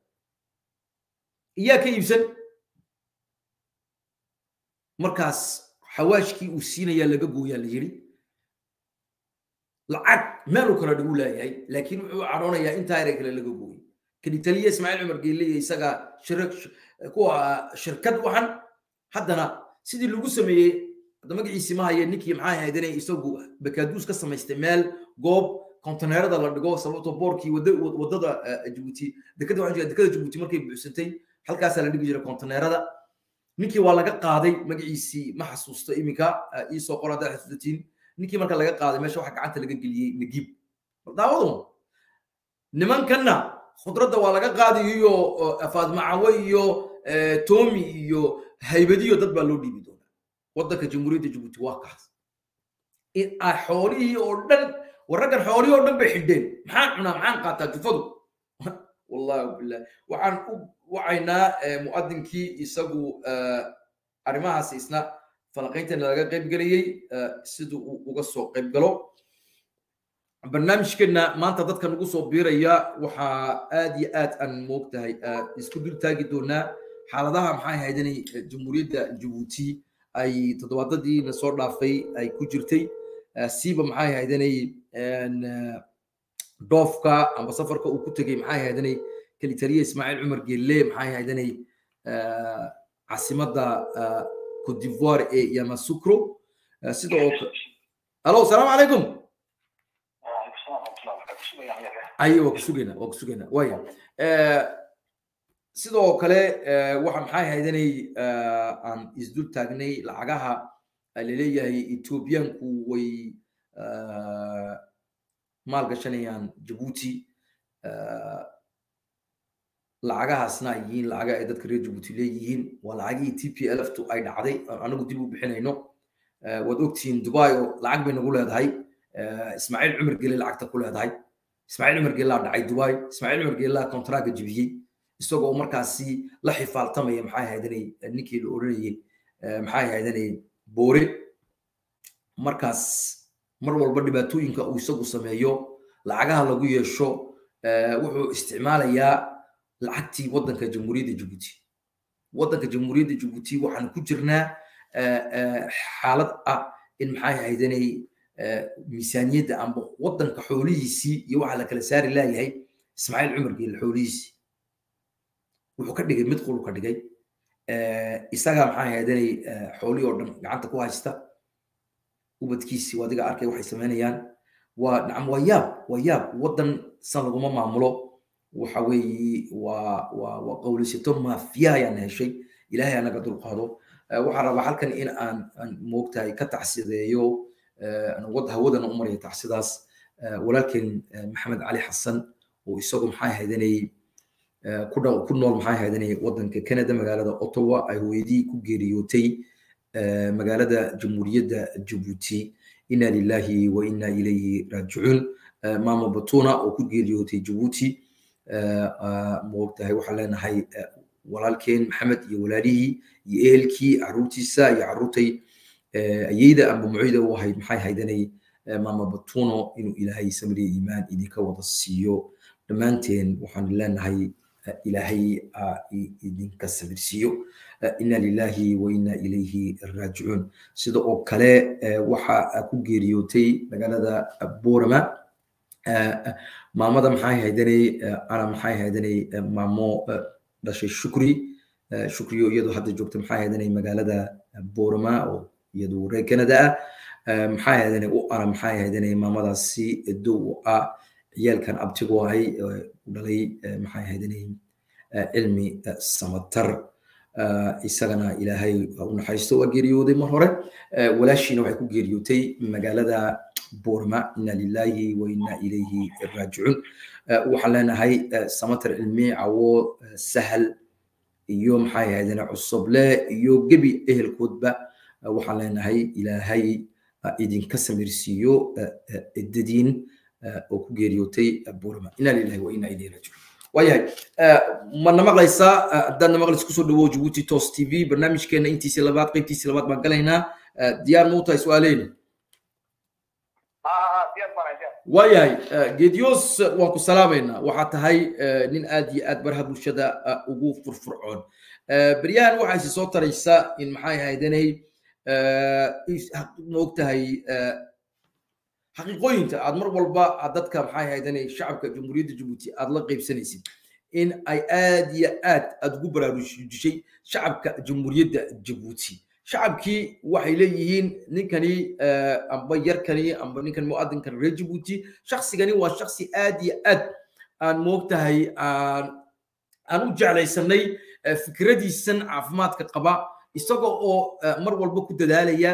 إياك يبسل مركز حواشكي وسينا يا اللي جابوا يا اللي جري العك ماله كنا نقول هاي لكن عرونا يا أنت هيك اللي جابوا كان تالي اسماعيل عمر قيلي يسقى شرك كوا شركة وحن حدنا سيدي اللي قسمي هذا مجيء اسمها هي نكي معاها هذين يسقوا بكادوس قسم استعمال جوب كونتينر هذا اللي جوا سلطة بوركي ود وضد جيبوتي دكتور عن جد دكتور جيبوتي مركب بسنتين حلقة كاسة اللي بيجرى كونتينر هذا نكي والله قاعدة مجيء سي ما حسوست إمكا يسوق قرادة حسدتين نكي مركب لقى قاعدة ماشوا حق عن تلقى قلي نجيب دعوهم نمان كنا خضرة ولا قاعدي يو أفاد معوي يو تومي يو هيبدي يو تطبع لودي بدون وضك جمهورية جبوتي واقعس أحوري أردن والرجل حوري أردن بيحدين معان معان قاطع تفضل والله بالله وعن وعنا مؤذن كي يسقو أرماها سيسنا فلقيتنا لقى قيب قليل سدو وقصو قيب قلو برنامج كنا ما أنت ضد كان قصو بيريا وحاديات أن موقتها يسكدل تاجدونا حالها محاي هيدني جمهورية جيبوتي أي تضواددي نصور لافي أي كوجرتي سيب محاي هيدني أن ضافكا أم بسافركا وكتجي محاي هيدني كليترية إسماعيل عمر قيليه محاي هيدني عاصمة دا كوت ديفوار يا ماسوكرو سيدو ألو السلام عليكم أيوة كسوجنا وكسوجنا ويا سيدو كله واحد حاجة هيدني عن إزدود تغني لعجها اللي ليه إثيوبيان كوي مالكشني عن جيبوتي لعجها صناعيين لعجها إدت كريه جيبوتي ليين والعجي تي بي ألف تو أي عدي أنا قلت بو بحنا هنا ودوكتين دبي لعجب نقول هذا هاي إسماعيل عمر قيل لعجته كل هذا هاي إسماعيل عمر قيل لعجته دبي إسماعيل عمر قيل لعجته كونتراك جيبيه استوى مركزي لحيف على طمي محاي هيدني نيكي الأوري محاي هيدني بوري مركز مرور بدي باتوين كأوسقو سمايو لعجها لقوي الشو وحو استعماله يا لعتي وطن كجمهورية جيبوتي وطن كجمهورية جيبوتي وحن كجرنا حالة المحاي هيدني ميزانية عم وطن كحوليسي يوعى لك لساري لا يهي إسماعيل عمر قيل الحوليسي وحكدي مد قول وكدي إسقام حاجة هذي حولي أردن عن تقوى هستا وبتكيسي وادقة أركي واحد سمانيان ونعم وياب وياب وضن صنعوا ما معملوا وحوي و وقول ستون ما فيها يعني هالشيء إلهي أنا قدر القهر وحرب حلكن إن أن موقتها كتحسيد يو أنا وضها وضنا عمري تحسيداس ولكن محمد علي حسن وإسقام حاجة هذي كنا كنا المحايا هذين وضن كندا مجالدا أوتوا أيهودي كجريوتي مجالدا جمهورية جيبوتي إنا لله وإنا إليه راجعون ما مبتونا وكجريوتي جيبوتي موقتها وحلنا هاي ولكن محمد يولاريه يألكي عروتي سا يعروتي أيدا أبو معيدة وهاي المحايا هذين ما مبتونا إنه إلهي سمري إيمان إديك وضسيو دمانتين وحنا هاي إلهي إدينك السبرسيو إنا لله وإنا إليه راجعون سيدو أو كلا وحا أكو جيريوتي مجالدا بورما ما مدى محاي هيدني أنا محاي هيدني مامو داشي شكري شكريو يدو حد جوكت محاي هيدني مجالدا بورما أو يدو ري كندا محاي هيدني أو أنا محاي هيدني ما مدى سي دو أ يال كان أبتغوا هاي ولي محاي هيدني علمي سمتر إساقنا إلى هاي ونحيستوا جيريودي مهورة ولا شي نوعي كو جيريوتي مقالة بورما إنا لله وإنا إليه راجعون وحلانا هاي سمتر علمي عو سهل يوم حاي هيدنا عصب لا يو جبي إيه الكتبة وحلانا هاي إلى هاي إدين كسميرسيو الدين oo ku geeriyotay Burma ila ilaahay wa ina ilayhi raji'un wayay man maqlaysa hadana maqlis ku soo dhawo Jabuuti Toos تي في barnaamijkeena intiisa labaad qaybtiisa labaad baan galaynaa diyaar muuta su'aaleyn ah diyaar maraya wayay geediyos waan ku salaamayna waxa tahay nin aad iyo aad barha bulshada ugu furfurcoon bariyaan waxa ay soo taraysaa in maxay haydanay noogtahay حقيقة أنت أدمر والبا عدد كم حاجة هيدني الشعب كجمهورية جيبوتي أدلق قيب سنسي إن أي آدية آت أتقبل على شيء شعب جمهورية جيبوتي شعبكي waxay leeyihiin ninkani amba yarkani amba ninkan muadinkan reer Jabuuti shakhsigani waa shakhsi aad iyo aad aan moogtahay aan aan u jeclaysanay fikradiisan caafimaadka qaba isaga oo mar walba ku dadaalaya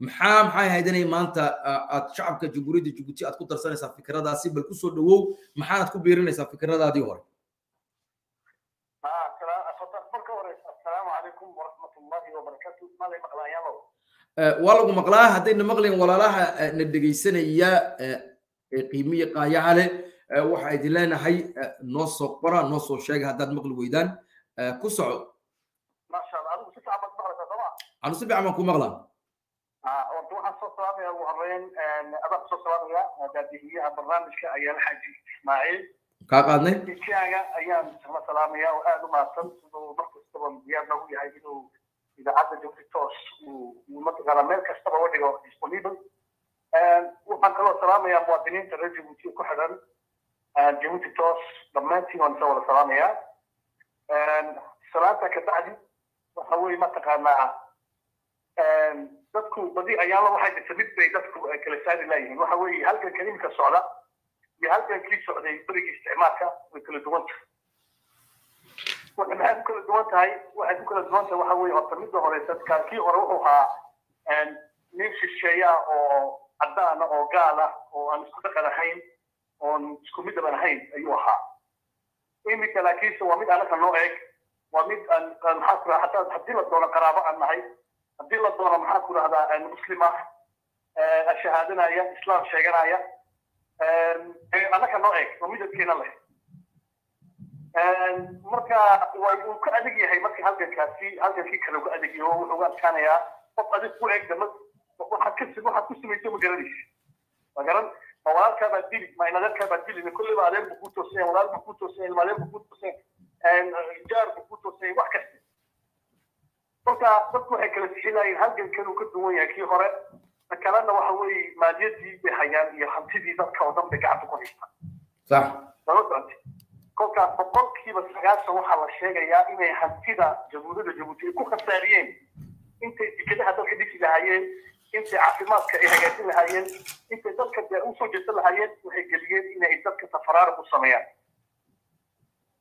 maxaa maxay haydanay maanta aad shacabka Jabuuti Jabuuti aad ku darsanaysaa fikradaasi bal ku soo dhawow maxaa aad ku beerinaysaa fikradaadii hore والله مقلاه هذين مقلين ولا لها ندقي سنة يا قيمية قاية على واحد لنا هاي نص قرا نص شيء هذا مقل ويدان كسعود ما شاء الله أنا سبع عمك مقلة طبعا أنا سبع عمك مقلة آه وأنتوا حصلت رامي أبو هرين أبغى حصلت رامي هذا هي البرنامج كأيام الحاج إسماعيل كأقدني كأيام أيام حصلت رامي وأنا ما صمت ومركز طبعا بيان نوي هايينو إذا عدد جوتي توس ومنطقة أمريكا استبعدوا ديسبونيبل وحن كلوا سلامة يا مواطنين ترى جوتي كحرا جوتي توس دمتي ونسوي سلامة يا سلامتك تعدي وحوي منطقة مع تذكر بدي أيام واحد تبيت بيتذكر كلسان ليه وحوي هلقى كريم كسعلة بهلقى كريم سعلة يطرق استعمالك وكل دوانت وأنا أقول لك أن هاي وأنا أقول لك أن هاي وأنا أقول لك أن هاي وأنا أقول لك أن أنا أقول لك أن وأنا أقول لك أن هاي وأنا أقول لك أن هاي وأنا أقول لك أن حتى أن الدولة قرابة أن هاي الدولة الدولة محاكورة هذا المسلمة الشهادة هي إسلام شجرة هي أنا كان نوعك وميدك كنا له marka way ku adag yahay markii halkaasi halkaasi kale uga adag yahay oo aan kanayaa qof adag ku eeg dad waxa ka sii waxa ku sameeyay magaraadiis magaran walaalka badil ma ina dadka badil in kulli baa leeyahay ku toosay walaalka ku toosay maalin ku toosay aan jaar ku toosay wax kasta marka dadku waxay kala fiilayn halkan kan uu ka duwan yahay kii hore kalena waxa way maaliyadii bay hayaan iyo hantidii dadka oo dhan gacanta ku haysta sax كوكا بقولك بس حاجات وحلا الشجرة يا إما حتى جمودة جمودية كوكا ساريين أنت كده هتروح ديك الهايين أنت عفيمات كإحاجات الهايين أنت ذلك أوصل جت الهايين وهجليين إن ذلك تفرار بالصميان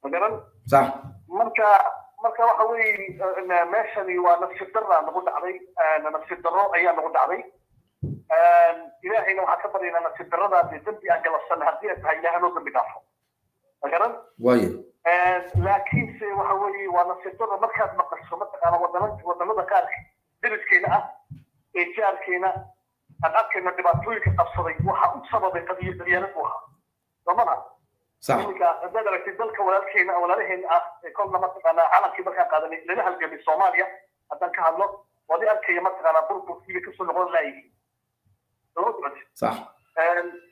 مثلاً صح مركا مركا وحوي أنا ماشي ونفس الدرة نقول عليه أنا نفس الدرة أيام نقول عليه إلهي لو حكبر إن نفس الدرة ده بتبدي أجل السنة هذه هيلاها نظم بدافع مثلاً؟ وايد. لكن في وحوي وأنا في الدولة ما كانت مقصودة مثلاً أنا ودلت ودلت كارك درت كينا إيجار كينا أتأكد من دبابتويك القصري وحاول سبب القضية اللي ينبوها. ضمنها. صح. إذا درت الدلك ولا كينا ولا لهن كنا مثلاً على كي بكرة قادم لنا هالجبل الصومالية أتأكد هالله ودي أكيد مثلاً برضو في بكسر غور لايك. صح.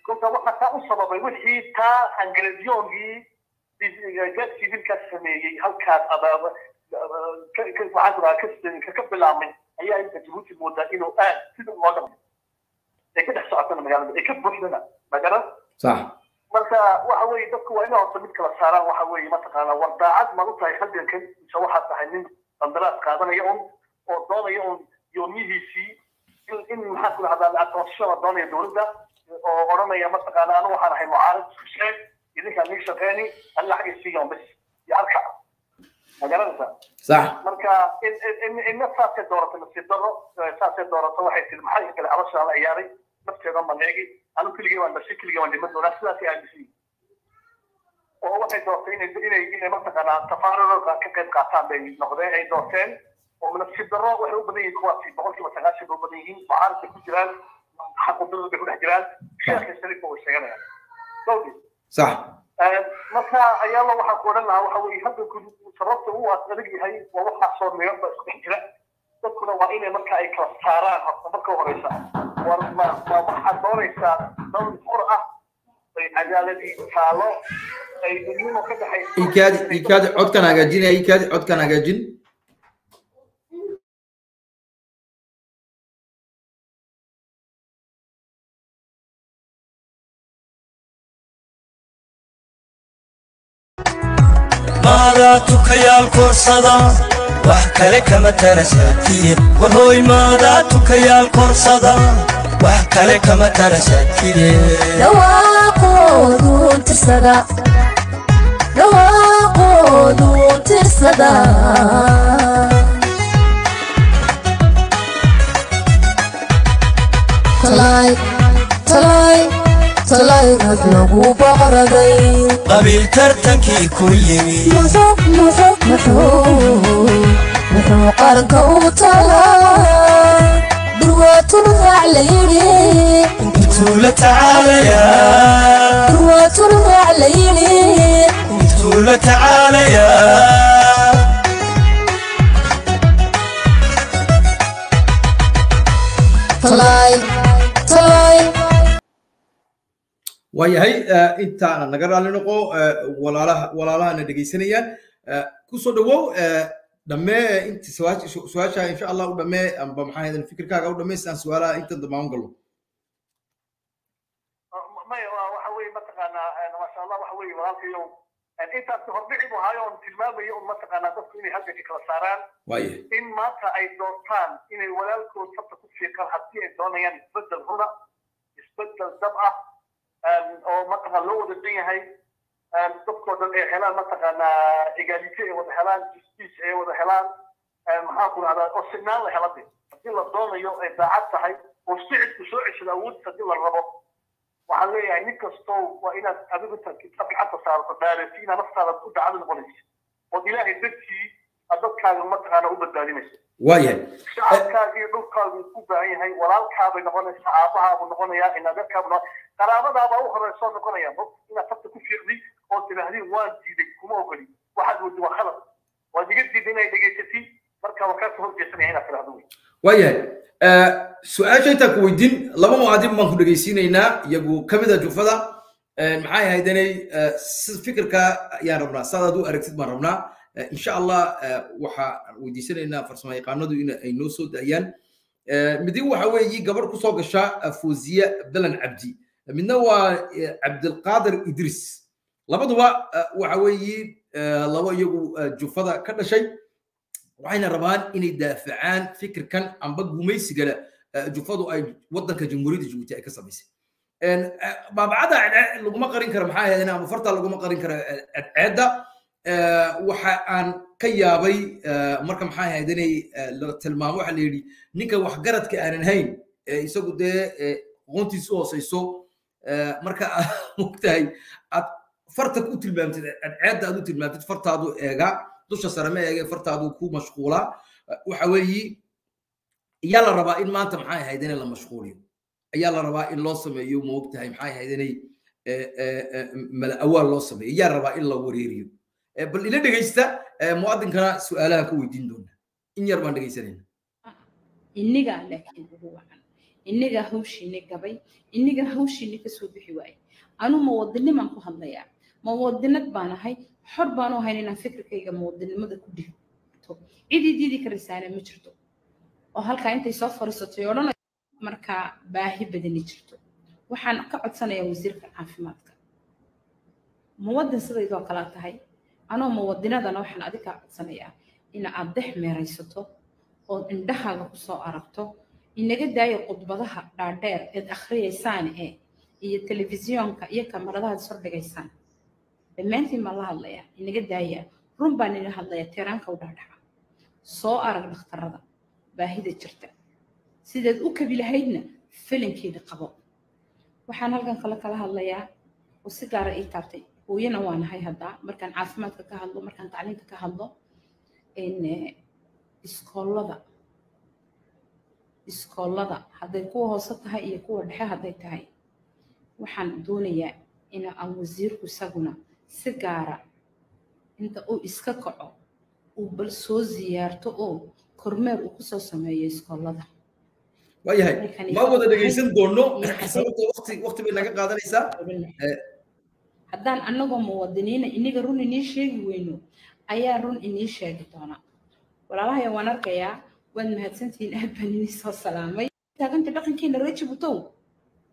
كنت وقت أصبح بوحي تا إنجليزيوني جات في ذيك السمية هالكات أبا كنت عذرا كسر كقبل عمي هي أنت جبوتي مودا إنه آن تدو مودا لكن حسأتنا مجالا إكب وحدنا مجالا صح مركا وحوي دك وإنه أصبحت كلا سارا وحوي مثلا وردا عد مرتا يخلي الكل شو حتى حنين تندرات كذا يوم أو ضال يوم يومي هيسي إن حكوا هذا الأتوشة ضال يدور ده وأنا يا مثلا أنا وحنا معارض شيء إذا كان ليش ثاني أنا حاجة في يوم بس يركع مجرد صح مركا إن إن إن الناس ساعة الدورة نفس الدورة ساعة الدورة واحد في المحل كل عرش على عياري نفس يوم ما نيجي أنا كل يوم بس كل يوم اللي منه ناس لا تعرف فيه وهو واحد دورتين إن إن مثلا تفارق كذا قاطع بين نقدين أي دورتين ومن نفس الدورة وحروب بني إخواتي بقول لك مثلا شباب بنيين معارض كتيران حقوق الضرب بيكون احترام شيخ الشريف هو الشيخ يعني صح marka ayaa la waxa ku oran lahaa waxa weey halka sababta uu asqalig yahay waa waxa soo meeyo bas ku jira dadkuna waa inay marka ay kala saaraan horta marka horeysa war ma waxa doonaysa dad qur'aan ay cadaaladii taalo ay dunimo ka dhaxay ikaadi ikaadi codkan hagaajin ikaadi codkan hagaajin ماداتك يا القرصدة وحكلك مترساتير وهوي ماداتك يا القرصدة وحكلك مترساتير لواقو دون ترسدة لواقو دون ترسدة طلاي طلاي طلعت نقو بعرضي قبل ترتكي كويمي مزوق مزوق مثوق مثوق أركو طلع دروات عليني انت تولى تعاليا دروات عليني انت تولى تعاليا طلعي طلعي وياي انت انا نغرا لنقو ولا ولا لا ندغيسنيا كسو دغو دمه انت سواج سواجها ان شاء الله ودمه ام بمحايد الفكركا ودميسان سوالا انت دمان غلو ما وحوي متقنا ما شاء الله وحوي وهالكي يوم انت تهربيبو هايون تلمام يوم متقنا دكني هلكي كلا ساران ان ما تا اي دورتان ان ولالكو صبت في كل حتي دونيان بدل هنا بدل سبعه أو مثلاً لو الدنيا هاي تذكر الإعلان مثلاً إيجابية والإعلان جستية والإعلان محاكم على أصناع الحلبي تدل الضوء يو إبداعات هاي وسعة وسعة الأول تدل الربط وعليه يعني كستو وإلى أبدا كتاب حتى صار دارسينا مثلاً تود عن الغنيس وإلى الدكتي أذكر مثلاً أبدا دارينش وياه شعب كذي نقل نقول هاي ولا كابي نغني شعبها ونغني إن ذكر بنا قرابة أبوه خرج صار نقول يا بوب إن أصبت كفيرني أو تلاهني واجد كم أقولي واحد ودوا خلاص وجدت دينا يدقيتي مركب وكسر جسمي هنا في الهدوء. وياه سؤال شيء تكويدين لما ما عادين ما هو دقيسين هنا يجو كم إذا جوفلا معاي هاي دني فكر كا يا ربنا صادوا أركتد ما ربنا إن شاء الله وح وديسين هنا فرسما يقانو دو إنه سود أيان مديو حوالي قبل كسوق الشاء فوزية بدلن عبدي من نوع عبد القادر إدريس لبضوا وعوي لبوا يجوا جفدا كل شيء وعين ربان إن يدافعان فكر كان عن بقو ميسي جل جفدا أي وضن كجمهورية جوتي أكسبيس إن ما بعدها لقمة قرين كرم حاجة أنا مفرطة لقمة قرين كرم عدة وحان كيابي مركم حاجة دني للتلماوح اللي نيكا وحجرت كأن هين يسوق ده غنتي سوس يسوق marka mugtahay ad farta ku tilmaamtid aada aad u tilmaamtid fartaadu eega dusha sare ma eega fartaadu ku mashquula waxa weeyi ayaa la rabaa in maanta maxay ahayd in la mashquuliyo ayaa la rabaa in loo sameeyo mugtahay maxay ahayd in mal awal loo sameeyo ayaa rabaa in la wareeriyo bal ila dhageysta muwaadinkana su'aalaha ku weydiin doona in yar baan dhageysanayna inniga laakiin ugu wacan إني هوش إني جبي إني هوش إني كسوب بحواي أنا موضني ما أكون هضيع موضنت بنا هاي حربانو هاي لنا فكر كي موضن ماذا كده تو إيدي دي ذيك الرسالة مشرتو وهل كان تسافر ستيولنا مركا باهي بدني شرتو وحن قعدت سنة يا وزير في عافيماتك موضن صديق وقلات هاي أنا موضنة ده نوح لأديك قعدت سنة يا إن أضح مريستو وإن دخل قصة عرفتو إنك داير قطبها داير إذا أخري إنسان إيه هي التلفزيون كأي كاميرا هذا صور بجسان بمنتي مالها الله يا إنك داير ربنا إنها الله يتيران كودارها صور المختارة بهيدا ترتب سيد أوكبي لهيدنا فيلم كيد قبض وحنالكن خلك الله الله يا وسيد رأي ترتي وينا وانا هاي هذا مركن عفمتك كهالله مركن تعليمك كهالله إن إسكال ذا إسكالة هذا يكون هو سطها يكون حه هذا تاعي وحن دونية إن أوزيرك سجنا سجارة أنت أو إسكاكع وبالصو زيارته أو كرمال وخصوصا ما يسكال الله وياي ما هو ده جيسن دونه وقت وقت من لقى قادر يسا هذا أنا قام مودنين إني كرون إني شيء وينه أيارون إني شيء كتانا والله يا ونارك يا وين مهتمين أبني نسأل سلامي تاكن تدقن كين رأيت بتو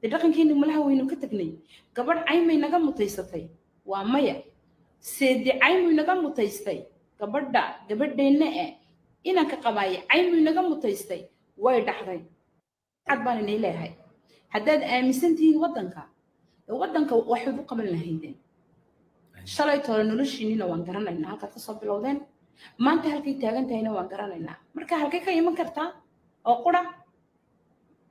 تدقن كين ملها وينو كتبني قبل عيمي نجم متيستي وعمية سيد عيمي نجم متيستي قبل دا قبل دينه إنك قبايع عيمي نجم متيستي وايد حري عبان الإلهي حداد آمسنتين ودنك ودنك وحدو قبل نهيدين شلون يتولنولشيني لو أنكرنا إنها كتصب لودين ما أنت هالكي تاجن تهينا وأنكرنا إنها مركا هالكي كيما كرتا أو قرا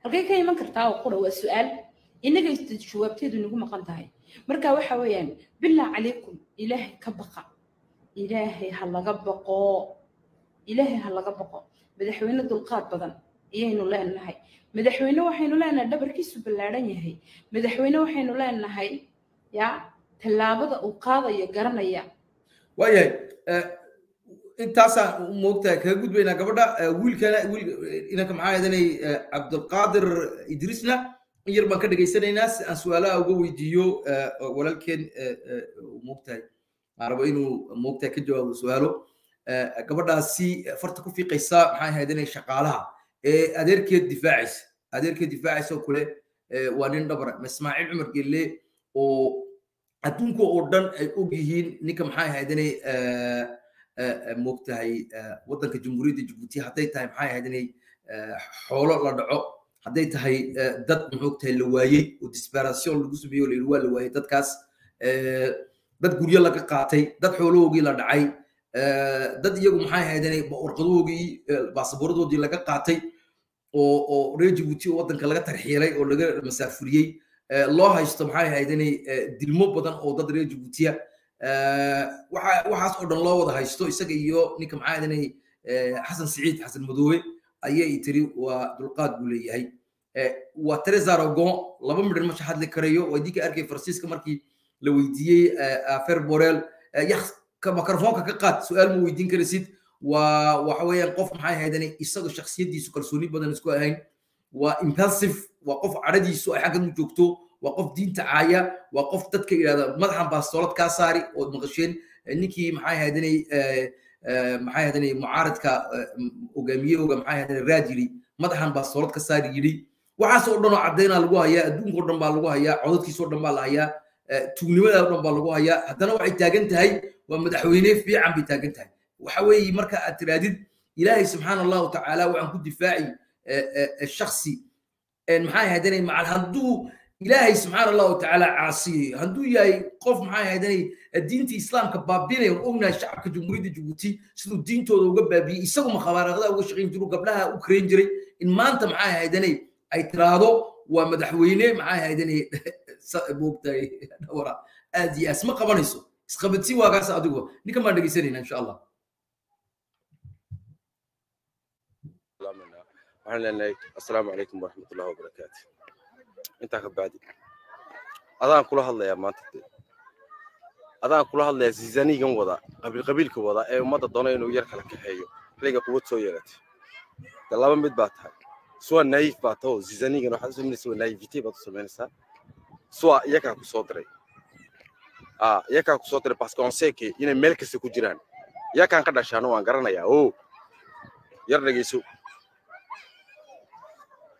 هالكي كيما كرتا أو قرا والسؤال إنك تجاوبتي دونكم مقنتهاي مركا وحويان بالله عليكم إلهي كبقى إلهي هلا قبقى إلهي هلا قبقى بدحوينا دلقات بدن إيه نولا إنها مدحوينا وحين ولا أنا دبر كيس بالعرني هاي مدحوينا وحين ولا أنا هاي يا تلابد أو قاضي يجرنا يا وياي أنت أصلاً موقتك هجود بينك برضه ويل كان ويل إنك معايا دني عبد القادر إدريسنا يربى كده جيسنا ناس أسؤالها وجو يجيو ولكن موقتك عربي إنه موقتك كده وسؤاله كبرنا سي فرتكو في قصة معايا دني شقالها أديرك الدفاعس أديرك الدفاعس وكله وادين دبر مسماعين عمر قلّي وأتونكو أوردن أوجيهين نكم حاي هادني موقتهاي وطن كجمهورية جيبوتي حطيتها محاي هادني حوله لدعو حطيتهاي ضد موقتها اللواية وديسبراسيون الجزء بيول اللواء اللواية ضد كاس ضد قولي لك قاطي ضد حولوجي لدعي dad iyagu maxay haydeen boqorqadoogi baasaboordoodii laga qaatay oo oo Djibouti wadanka laga tarxiilay oo laga masaafuriyay loo haysto maxay haydeen dilmo badan oo dad Djibouti ah waxa waxaas oo dhan loo wada haysto isaga iyo ninka maxay haydeen Xasan Saciid Xasan Madoowe ayay tiri waa dulqaad buu leeyahay waa Trezarogon laba midna ma shahadli karayo way diga arkay Fransiiska markii la weydiiyay affaire Borel كمكرفون كقات سؤال مويدين كرسيد وحوالي القف معايا هادني يصدق الشخصية دي سكالسوني بدل سكوا هين وإمبالسيف وقف عردي سوء حاجة مجوكتو وقف دين تعايا وقف تتك إلى مدحم باستورات كاساري ودمغشين نيكي معايا هادني معايا هادني معارض كأوجامية ومعايا هادني راديلي مدحم باستورات كاساري يلي وعاسورنا عدينا الجوايا دون قرن بالجوايا عودتي صورنا بالجوايا تونيولا قرن بالجوايا حتى أنا وعيت تاجنت هاي ومدحويني في عم بتاجنتها وحوي مركا الترديد إلهي سبحان الله وتعالى وعن كل دفاعي الشخصي معاي هادني مع الهندو إلهي سبحان الله وتعالى عاصي هندو ياي قف معاي هادني الدين تي إسلام كبابيني وأمنا الشعب كجمهورية جيبوتي سلو الدين تود وجبابي يسووا مخابر غدا وشغين جرو قبلها أوكرين جري إن ما أنت معاي هادني أي تراضو ومدحويني معاي هادني بوقتي ورا أدي أسمع قبانيسو سقبتي واقع سأدوه نكمل باندقي سنين إن شاء الله. السلام عليكم ورحمة الله وبركاته. أنت أخذ بعدي. أذان كلها الله يا ما تدري. أذان كلها الله زيزاني يوم وضع قبل قبيلك وضع أي وما تضني إنه يركل كحيو. لقى قوة سويرتي. الله ما بيتبعتها. سواء نايف بعته زيزاني يوم حد سمين سواء نايفتي بعته سمين سا. سواء يكع بصدري. Ah, il y a quelque chose de parce qu'on sait qu'il y a une mêle qui se couche. Il y a quelqu'un d'achat en Garanaya. Oh, il y a des guissous.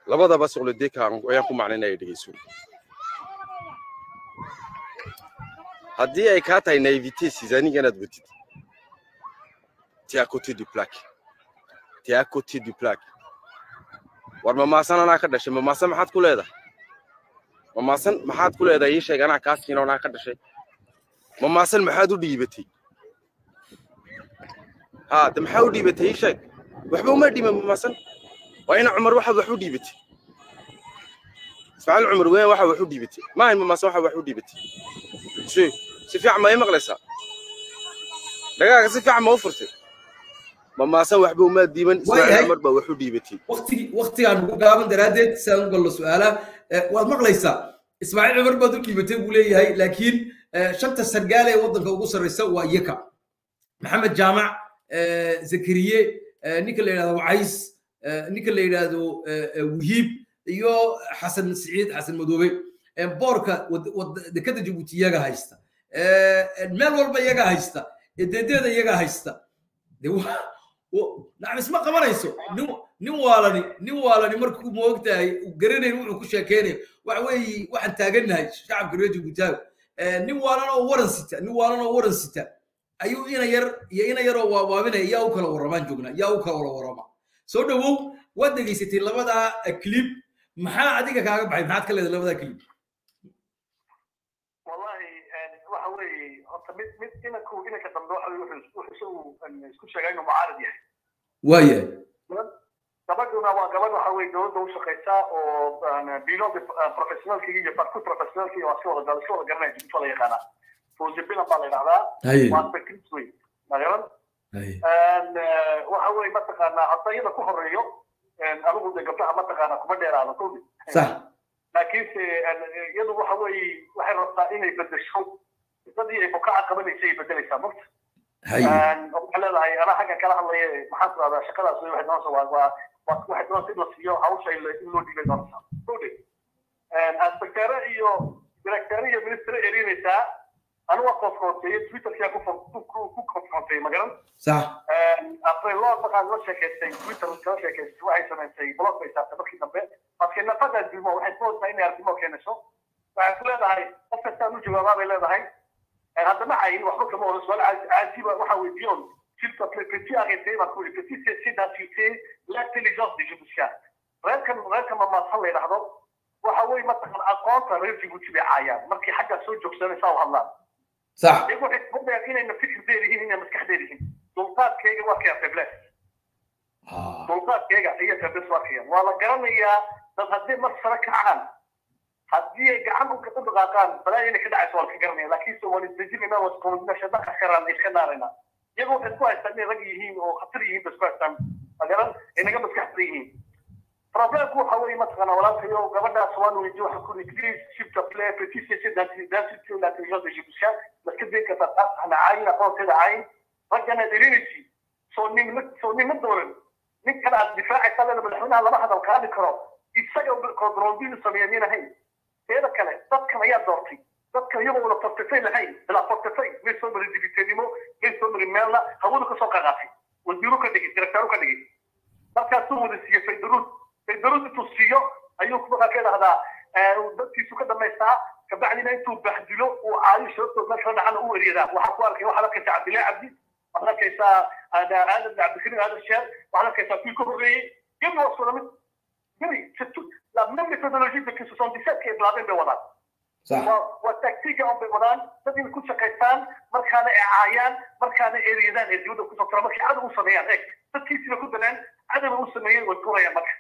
Là-bas, d'abord sur le déca, on voit comment on est des guissous. Hadi Aikata est naïvité, si Zani gagne de boutique. Tu es à côté du plaque. Tu es à côté du plaque. Ou ma maman s'en a qu'à d'acheter, ma maman s'en a qu'à d'acheter. Ma maman s'en a qu'à d'acheter, ma maman s'en a qu'à d'acheter. ماما سلم حادو ديبتي ها تم حاول ديبتي شيء وحبوا ما دي ماما سلم وين عمر واحد وحود ديبتي فعل عمر وين واحد وحود ديبتي ما هي ماما سلم واحد وحود ديبتي شو سيف عم ما مغلسها دقيقة سيف عم وفرته ماما سلم وحبوا ما دي من عمر بوحود ديبتي وقتي وقتي أنا بقول قبل درادت سأقول له سؤاله والمغلسة اسماعيل عمر بدر كلمتين وليه لكن شبت السنغالي يوضل فوق سريسا ويكا محمد جامع زكريا نيكلا وعيس نيكلا وهيب يو حسن سعيد حسن مدوبي بوركا ودكتا جيبوتي ياغا هايستا المال والبا ياغا هايستا الديدادا ياغا هايستا نعم اسمع قمر يسو nin waalani nin waalani markuu moogtahay uu garanay wuxuu ku sheekeynay wax way waxan taaganahay shacabka reer Jabuuti ee nin waalana oo waran sita nin waalana oo waran sita ayuu ina yar iyo ina yar oo waawinay yaa u kala warabaan joogna yaa u kala waraba soo dhawow wad dhageysatay labada clip maxaa adiga kaaga baxay maxaad ka leedahay labada clip wallahi waxa way mid mid ina ku ina ka damdo wuxuu soo isku sheegayno mucaarad yahay waaya gabadhuna waa gabadh waxa way dowladda u shaqeysaa oo biilooda professionalkiga iyo parku professionalkiga waa soo dalashada garanay inta la yaqaan foosibina baa la dhacdaa waa package way magaran aan waxa way ma taqaanaa hadayda ku horeeyo aan alugu gabdhaha ma taqaanaa kuma dheeraado toodi sax laakiin iyadu waxa way waxay rabtaa inay bedesho dadii ay ku ka qabanayay bedelaysaa marka aan oo kala lahay ana xagga kala hadlayay maxaa raada shaqadaas way waxaan soo waa واحد راسي لصيو عاوش اللي اللي دي بنصا تودي ان السكرتير ايو ديركتوريه منستر ارينيتا انا وقف قوتي تويتر كيا كوف كوف كونفرونتي مثلا صح ان ابري لو فقط لو شكيت تويتر شكيت شويه سنتي بلوك حساب تبقي دبه لكن نفذ دي مو واحد صوت ثاني ارتمو كانشو فاكله هاي قفتا لو جوابها بلا هاي هذا ما عين وحكم ورس ولا عاجب وحوي بيون s'il te plaît, petit arrêtez, ma couleur, petit cessez d'insulter l'intelligence des Djiboutiens. غير كما غير كما ما صلى يلحظوا waxa way ma taqaan aqoonta reer Djibouti bay caayaan markii xagga soo joogsanaysa oo hadlaan sax igu xigmo baakin inay fikir deerihiin inay maskaxdeerihiin dulqaad keega waa ka tabla ah dulqaad keega iyo tabas waxiya wala garanaya dad hadii mar sara kacan hadii gacan uu ka dabaqaan balaa inay ka dhacayso wal ka garanaya laakiin soo wali dajinina waa qoomna shaqada xiraan iska naarina يبغوا تسوى السنة رجيهم وخطريهم بس كويسان، أجرا إنك بس كحطريهم. فربنا كون حوالي مثلا ولا في يوم قبلنا سوان ويجوا حكون كليس شبت بلاي بتيس شيء دانسي دانسي تقول لا تجوز الجبشة بس كده كتبت أنا عين أقول كده عين رجعنا درينتي صوني مد صوني مدورن من كان الدفاع يسلنا بالحنا على واحد القاضي كرام يتسجل بالقضروبين الصميمين هاي هذا كلام تذكر يا دارتي dadka iyagu wada tartay lahayn ila fartay mid soo maray dibiteenimo mid soo maray meelna hawada ka soo qaqaafay wasiiru ka dhigay director ka dhigay dadka soo wada siiyay durud durud tusiyo ayuu ku baqaayada dadkii suuqa dhameystaa ka bacdina intuu baxdilo oo caaisho soo marxada aan u eriyada waxa ku arkay waxa la ka tacbilay abdi waxa kaysa ada aad abdikri hada shar waxa kaysa fi kurri jim wasala mid jiri tut la même méthodologie de soixante-dix-sept que blabé bewada والتكتيك عم بيقولان لازم يكون شقيتان مركان عيان مركان إيريدان الجود وكل صفر مركان عدم وصميان إيه تكيس يكون بلان عدم وصميان والكورة يا مركان.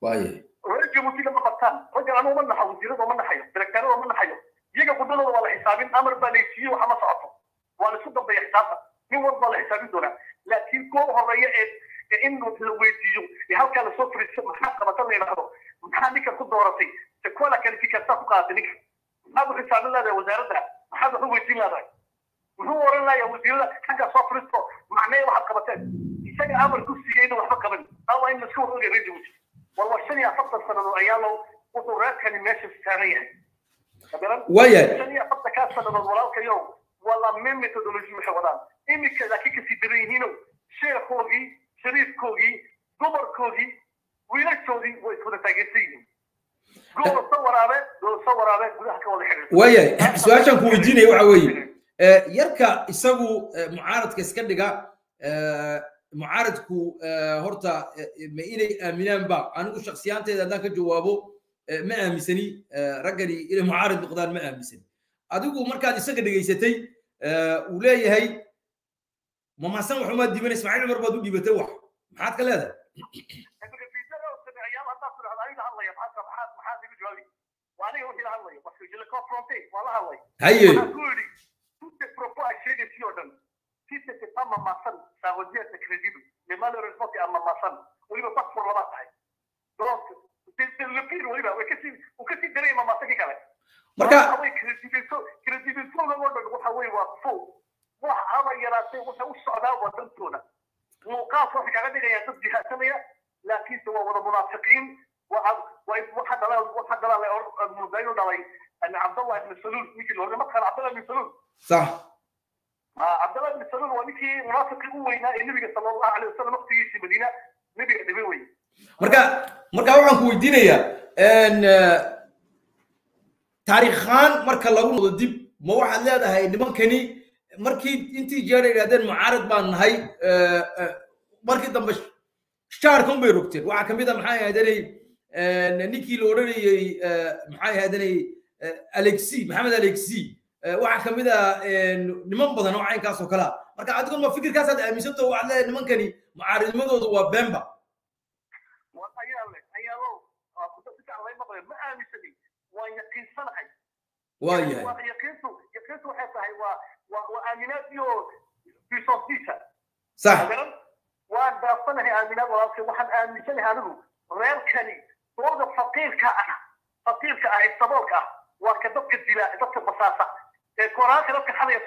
واي. ورجع موتي لما قطان رجع أنا ومن حاول جرب ومن حيو بركان ومن حيو يجا قدرنا والله حسابين أمر باليسي وحماس عطوا ولا صدق بيحتاطه مين والله حسابين دولا لكن كل هالرياء إنه تلويديو يحاول كان صفر السم حقا بطلنا ينهرو محاميك كل دورتي تكوالا كان في كتاب قاتلك هذا حساب الله ده وزارته هذا هو وزير الله وهو ورنا يا وزير الله حاجة صفرته معناه واحد قبتان يسجل أمر كسي إنه واحد قبل الله إن مسكوه هو يريد وزير والله السنة أفضل سنة عياله وطرات كان ماشي في السرية تمام ويا السنة أفضل كاس سنة وراء كيوم والله من ميثودولوجي محوران إمي كذا كيك سيدرين هنا شير كوغي شريف كوغي دمر كوغي وينك كوغي ويسود تاجسين وياي سؤالك ويديني وعوي يركا يسووا معارض كسكندقة معارضكو هرتا ما إلي آمنان با أنا أقول شخصيا أنت إذا ذاك جوابه ما أمسني رجلي إلى معارض بقدر ما أمسني أدوكو مركز السكندقة يستي ولاي هاي ما مسموح محمد دي من إسماعيل عمر بدو دي بتوح ما حد كلا هذا وأنا يقول لي الله يبارك فيك، لك أفرنتي، والله الله. هيي. أنا أقول لك، كل البروبا الشيء في أردن، كيف تتم مصر، سعودية تكريديبل، لمال الرزق أمام مصر، ولما تكفر ولا تعي. دروس، تلبير ولما وكثير وكثير دري ما مصر كذا. مركا لكن سواء منافقين وحد لا وحد لا المدين دلي أن عبد الله بن سلول مثل هذا ما كان عبد الله بن سلول صح عبد الله بن سلول ومثل منافق قوينا النبي صلى الله عليه وسلم وقت في المدينة نبي نبيوي مركا مركا وعن كويدين يا إن تاريخان مركا لقون ضدي ما واحد لا ده هاي اللي ممكنني مركي أنت جاري هذا المعارض بان هاي مركي دمشق شعر كم بيروكتين وعكميدا محايا هذاني نيكي لوراني محايا هذاني أليكسي محمد أليكسي وعكميدا نمن بدن وعين كاس وكلا مركا عادكم ما فكر كاس هذا ميسنته وعلى نمن كني معارض مدود وبامبا وأيامك أيامه كنت تعرفين مقرب ما أمسني ويقين صنعي ويقين يقين وحسه وأمينات يو في صوتيها صح وأنا أقول لك أنا أقول لك أنا أقول لك أنا أقول لك أنا أقول لك أنا أقول لك أنا أقول لك أنا أقول لك أنا أقول لك أنا أقول لك أنا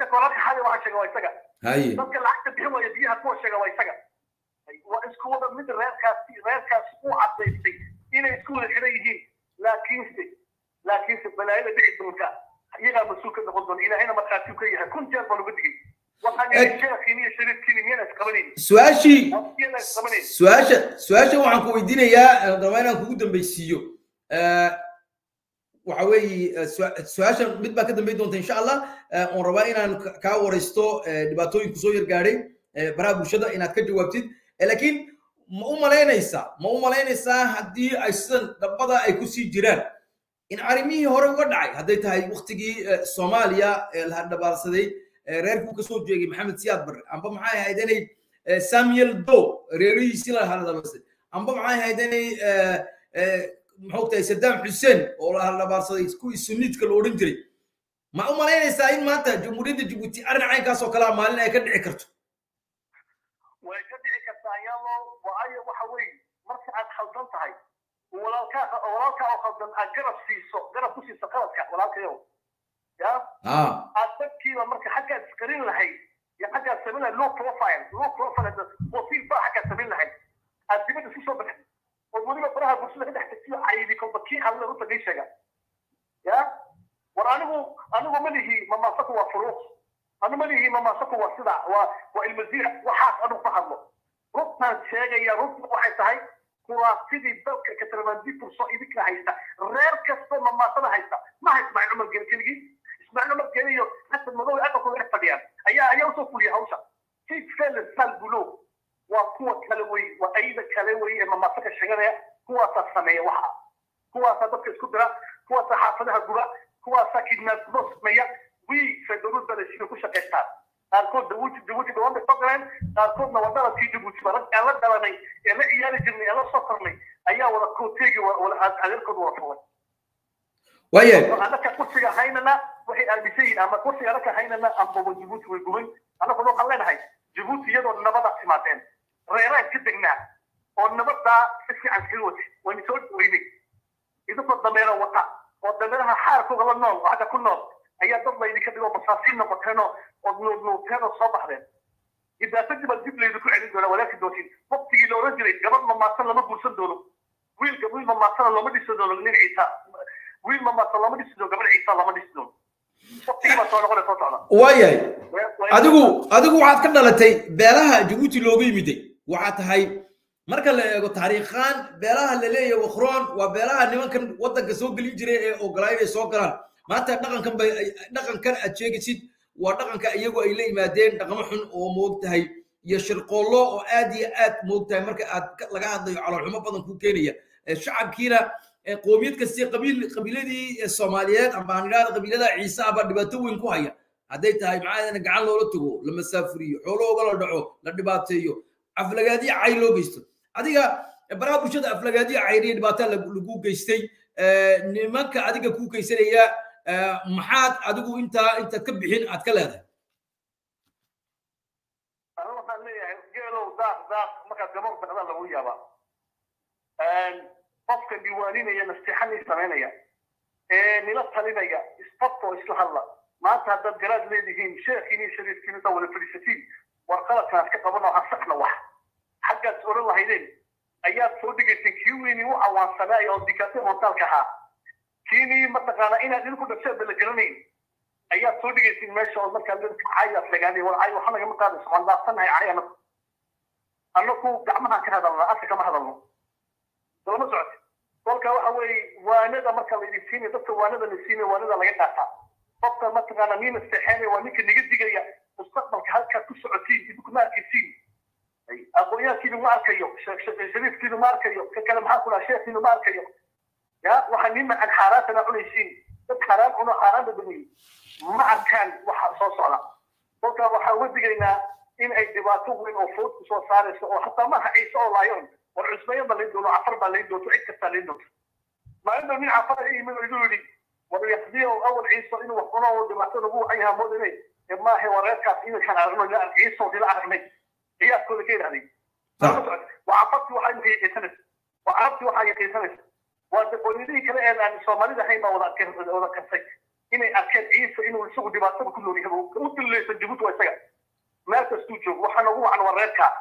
أقول لك أنا أقول لك أنا أقول لك أنا أقول لك أنا أقول لك أنا أقول لك أنا أقول لك أنا أقول سؤالي سؤال سؤال شو عن كويدين يا رواينا كودن بيسيو وحوي سؤال سؤال بدبا كده بيدون إن شاء الله رواينا كاورستو دباتوي كسوير قاري برابو شدا إن أتكلم وقتي لكن ما أملاين إسا ما أملاين إسا هدي أيسن دبضة أيكوسي جيران إن عرمي هوري ودعي هدي تهاي وقتي سوماليا الهرد بارسدي reerku ka soo jeegay maxamed siyaad bar amba maxay haydanay samuel do reeriisi la haladabaasay amba maxay haydanay maxoogtay sadam xuseen oo la haladabaasay ku sunniidka loo oran jiray ma u malaynaysaa in maanta jamhuuriyadda Jabuuti arrin cayn ka soo kala maalin ay ka dhici karto way ka dhici kartaa ayado waay waxa weey marka aad khaldan tahay walaalka walaalka oo khaldan aad garab siiso garab ku siiso qaladka walaalka yow اه اتذكر لما حكى السكرين لهي يا حاجه اسمها لو بروفايل لو بروفايل بروفايل بقى حكى اسمها لهي اديبه في صبح والمدير براها بص لك تحت كتير عيدي كوبكي على روطه دي شجع يا ورانه انا مالي ما ماسكه وفروق انا مالي ما ماسكه وسدع والمذيع وحاس انا فهمه روطه شجع يا روطه واحد هاي هو سيدي الدوكه كترماندي فرصه ايدك لهيستا غير كسته ما ماسكه هيستا ما هيسمع عمر جنكلي معنا مكانية حتى الموضوع أنا كنت أتفرج أيها أيها وصفوا لي هوسا كيف كان السال بلو وقوة كلوي وأيد كلوي إما ما فك الشجرة قوة السماء وحى قوة تدك الكبرى قوة حافظها الجرى قوة ساكن نص مية وي في الدروس بلشين كوشة كتار أركض دوت دوت دوام بتقرن أركض نوادر تيجي بوتش برد ألا دلني ألا إياه جنني ألا صفرني أيها ولا كوت تيجي ولا أركض وفوت ويا أنا كقص في هيننا وحي ألبسي أما قصي لك هينا لا أبو جيبوتي ويقولون أنا فلوق الله هاي جيبوتي يدو النبضة سماتين ريران كدقنا والنبضة اسي عن سلوتي ونسولت ويني إذا كنت ضميرا وقع والضميرها حارك وغلا النوم وحدا كل نوم أيها ضمنا إذا كدقوا بصاصين وكانوا ونوتانوا الصباح لين إذا تجب الجبل يذكر عليك ولا ولكن دوتين وقتي لو رجلي قبل ما ما سلم أبو سندولو ويل قبل ما ما سلم أبو سندولو من عيسى ويل ما ما سلم أبو سندولو قبل عيسى الله ما سندولو وياي أدقو أدقو عاد كنا لتي بيرها جبوتي لوجي ميدي وعاد هاي مركل تاريخان بيرها الليلة وخران وبيرها نما كان وضع سوق الجري أو قرايب سوق كان ما تنقل كان نقل كان أشياء كتير ونقل كأيجو إلى مادين نقمحن أو موقت هاي يشرق الله وأدي أت موقت هاي مركل لقاعد على الحمى بدن كوكينية الشعب كينا قومية كسي قبيل قبيلة دي الصوماليات أما عن هذا قبيلة عيسى بدبتو إنكو هيا هديت هاي معايا أنا قاعد لورتكو لما سافري حلو ولا دعو لدباتيو أفلاجادي عيلو بيستو هديك برابو شد أفلاجادي عيري دباتل لجوج كيستي نمك هديك كوك كيستي يا محات هديكو أنت أنت تكبحين أتكلم هذا الله خليه جيلو ذاك ذاك ما كان جمر بقدر لو يابا قفك الديوانين هي نستحني سمينية نلا تلينا يا استطوا إصلاح الله ما تهدد جراد ليهم شاكين شريف كنيت أو الفلسطين ورقات ناس كقبلنا عصقنا واحد حاجة تقول الله يدين أيات صدق تكيوني وعوان سناي أو دكاتي منطقة كها كيني متقنا إن هذين كل شيء بالجرمين أيات صدق تين ما شاء الله كلام عيا فلجاني والعيا وحنا جم قادس والله صنع عيا نب أنكوا دعمها كهذا الله أصل كم هذا الله ولا مزعج ولكن وأنا مركب السيني ضد وأنا السيني وأنا لا يقطع ضد مثلا مين السحاني وممكن نجد جريا مستقبل كهلك تسعتين يدك مارك السيني أي أقوليا كيلو مارك يوم شريف كيلو مارك يوم كلام هاكل أشياء كيلو مارك يوم يا وحنين عن حارات أنا أقول السيني ضد حرام أنا حرام بدمي ما كان وحصص على ولكن وحاول بجرينا إن أي دباتو من أفوت وصار صار وحتى ما عيسى الله يوم والعزمية بالليدو وعفر بالليدو تعيد كالتاليدو ما إنه من عفر إيه من عدولي ويقضيه أول عيسى إنه وحنا ودمعته نبوه أيها مودني إما هي وريتك إنه كان عرمه لا عيسى ودي العرمي هي كل كين هذه وعفرت وحي في إيسانس وعفرت وحي في إيسانس وتقولي لي كلا أنا الصومالي ده حين ما وضعت وضعت كسيك إني أكل عيسى إنه السوق دمعته كله يهبو كنت اللي سجبوت ويسجع ما تستوجب وحنا هو عن وريتك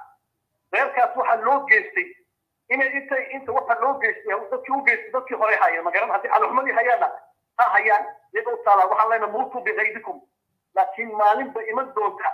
وريتك وحنا لود جيستي إن أنت أنت وحد لو جيست أو ضد لو جيست ضد خوري حيا ما جرم هذي على عمري حيانا ها حيا يدو صلا وحنا نموت بغيظكم لكن ما لين بإمد دوتها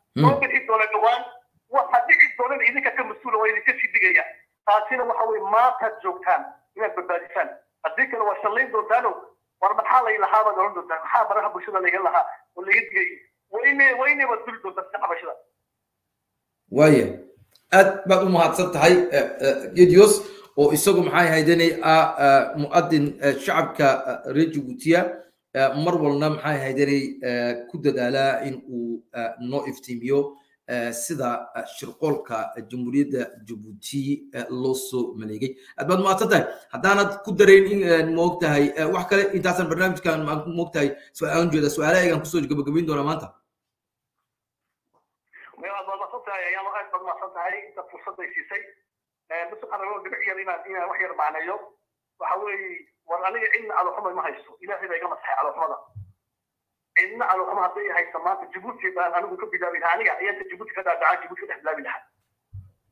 ممكن يدور الجوان وحدي يدور إذا كان مسؤول وين كشي دقيقة. فأصير وحوي ما تجوك كان من البداية. أديك لو شلين دولتانو ورمت حاله إلى هذا دولن دولتان. حاب رها بشرة اللي لها واللي يدقي. وين وين بدل دولتان حاب بشرة. وين. أت بعد ما هتصلت هاي يديوس ويسوقهم هاي هيدني ااا مؤذن الشعب كريجوتيا مرول نم هاي هيدني كده دلا إن ونوقف تيميو سدا شرقول كجمهورية جيبوتي لوسو ملقي بعد ما هتصلت هدانا كده رين موقتها هاي وحكي إنت أصلا برنامج كان موقتها هاي سؤال جدا سؤالي كان كسوج قبل قبلين دولا ما أنت يا ما أنت ما صنت هاي أنت فرصة يسيء بس أنا لو دبعي لنا لنا وحير معنا يوم وحوي ورأني عنا على حمل ما هيسو إلى هذا يجمع صحيح على حمله عنا على حمل هذه هاي سمات جيبوتي بقى أنا بقول بدابي هاني عيال جيبوتي كذا دعاء جيبوتي كذا بدابي لحد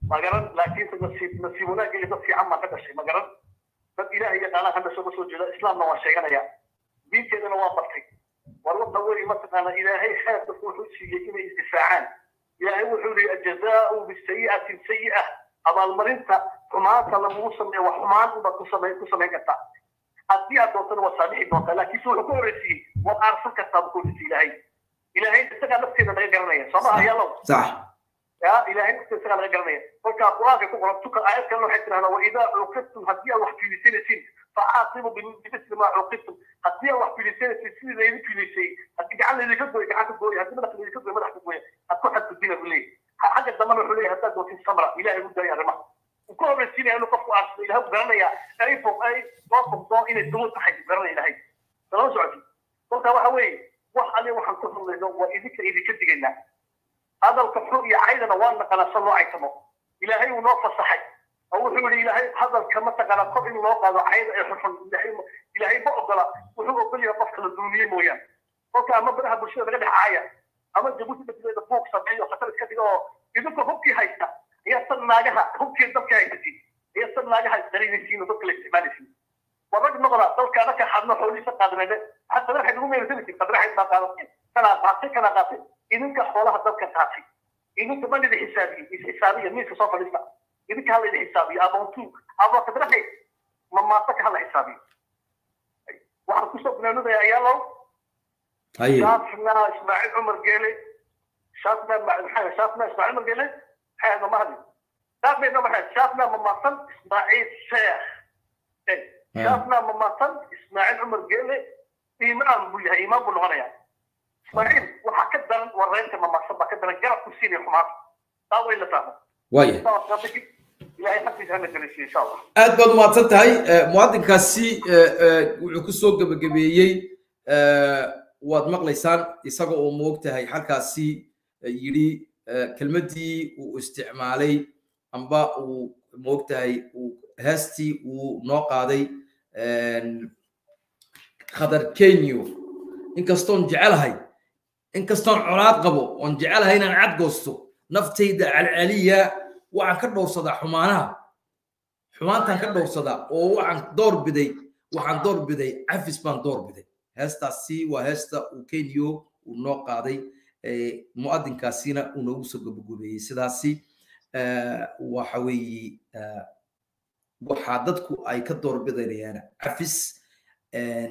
ما قرر لكن نصيب نصيبنا جي نصيب عما كذا شيء ما قرر فإلى هي تعالى هذا شو بسوي جل إسلام نواشينا يا بنتي أنا وافقتي والله دوري مثلا إلى هي خاف تقول شيء يجيني الدفاعان يا هو حولي الجزاء بالسيئة سيئة أما المرنت حماة لموسم وحمان وبقصمي قصمي كتا أدي أدوتن وصالح دوتن لكن سوء كورسي والأرسل كتا بكورسي إلهي إلهي تستقى نفسي نتغير قرنية صباها يلا صح يا إلهي تستقى نتغير قرنية قلت أقراك قربتك الآيات كانوا حيثنا وإذا عقدتم هدية وحكي لسين سين فعاصموا بمثل ما عقدتم هدية وحكي لسين سين زي لكي لسين هتجعلني اللي كدوي جعلك كدوي هتجعلني اللي كدوي مدح كدوي حاجة دمنا حليه هذا دوت السمراء إلى يوم داير ما وكل السنين أنا قف وعصي إلى هو جرنا يا أي فوق أي ضاقم ضاقين الدول تحت جرنا إلى هاي ترى زعجي قلت أبغى هواي وح عليه وح نقول له وإذك إذا كنت جينا هذا الكفر يعيد نوالنا على صلوا عتمه إلى هاي ونقص صحي أو حول إلى هاي هذا كمتة على قبل نقص عيد يحصل إلى هاي إلى هاي بقدر وهو بلي يطفق الدنيا مويا قلت أما برها بشيء غير حياة أما جبوتي بتجي تفوق صبي وخسرت كذي أو يدك هوكي هايستا يصل ناجها هوكي يدك هايستي يصل ناجها درين سين ودك الاستمالسين ورجل نقرأ ذلك أنا كحضن حولي فتقدمه حتى راح يقوم يرسلني قد راح يبقى قاطع كان قاطع كان قاطع إنك حوله ذلك قاطع إنك ما لي حسابي حسابي مين في صف الإسلام إنك هلا لي حسابي أبونتو أبغى قد راح ما ما أتك هلا حسابي واحد كسب نقوله يا يلا شافنا إسماعيل عمر قيلي شافنا مع شافنا إسماعيل عمر قيلي هذا ما هذي شافنا إنه ما حد شافنا ممثل إسماعيل شيخ إيه شافنا مماثل اسماعيل عمر قيلي ايمان بويها ايمان بالغنيان اسماعيل وحا كدرن ورينت مماثل با كدرن جرى كرسيني خمار تاوي لا تاهم وايه الهي حفيد هنا جلسي ان شاء الله اد باد ما تنتهي مواطن كاسي و كسو غبغبيي واد مقليسان اسقا او موغتahay halkaasi yiri kelmadii uu isticmaalay amba uu moogtahay uu heesti uu noo qaaday een qadar kenyo inkastoon jecelahay inkastoon culaad qabo oon jecelahay inaan cad goosto naftayda alaliya waxaan ka dhowsada xumaanaha xumaantan ka dhowsada oo waxaan door biday waxaan door biday afis baan door biday heestaasi waa heesta uu kenyo uu noo qaaday ee muadinkaasina uu noogu soo gabagabeeyay sidaasi ee waxa weey waxa dadku ay ka doorbidayaan afis ee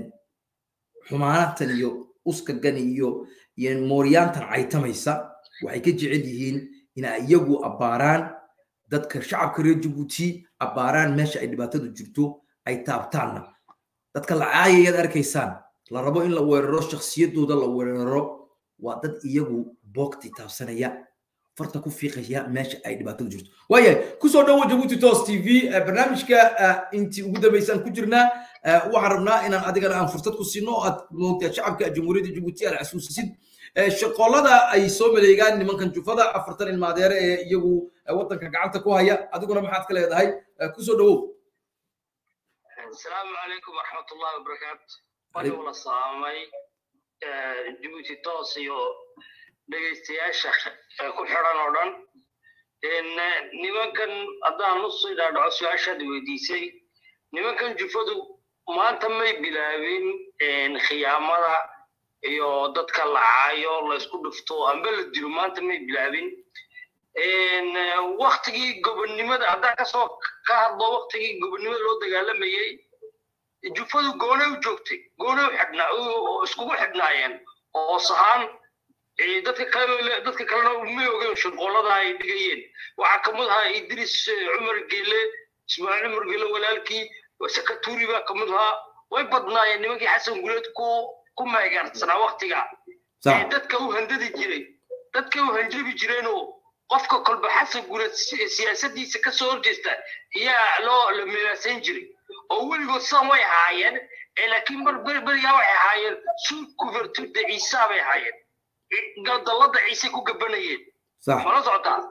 xumaanata iyo uska ganiyo iyo mooriyaantan ay tamaysa waxay ka jecel yihiin in ay iyagu abaaraan dadka shacabka reer Jabuuti abaaraan meesha ay dhibaatadu jirto ay taabtaana dadka la caayay arkaysaan la rabo in la weeraro shakhsiyadooda la weeraro wadad iyagu boqti taabsanaya farta ku fiiqaya meesha ay dhibaato jirto waayay ku soo dhaw Jabuuti Toos T V barnaamijka intii ugu dambaysan ku jirna waxaan rabnaa inaan adiga aan fursad ku siino oo aad moogta shacabka jamhuuriyadda Jabuuti ala asuusid shaqolada ay soo maleegaan nimankan jufada afartan ilmaadeer ee iyagu wadanka gacanta ku haya adiguna maxaad ka leedahay ku soo dhaw assalaamu alaykum wa rahmatullahi wa barakaatuh walaal saamay Jabuuti Toos iyo dhageystayaasha ku xiran oo dhan in nimankan adaan u soo dhaadhaco su'aasha weydiisay nimankan jufadu maanta may bilaabin in khiyaamada iyo dadka la caayo la isku dhufto amba la dilo maanta may bilaabin in waqtigii gobonimada adaa ka soo ka hadlo waqtigii gobonimada loo dagaalamayay jufadu goolay u joogtay goolay xidnaa oo isku xidnaayeen oo sahan ee dadka kale dadka kale oo ma ogeyn shaqolada ay dhigayeen waxa ka mid ah Idris Umar Guelleh Ismaaciil Umar Guelleh walaalkii wasakaturi ba ka mid ah way badnaayeen nimankii Xasan Guleed ku ku maagaarsanaa waqtiga ee dadka u handadi jiray dadka u hanjibi jireen oo qofka kalba Xasan Guleed siyaasaddiisa ka soo horjeesta ayaa loo la miilasan jiray أول قصة وين هاين، لكن بربر بري هاين، سو كوفرتو دعيسة وين هاين، قد الله دعيسة كوجبنيين. صح. ما نزعتها.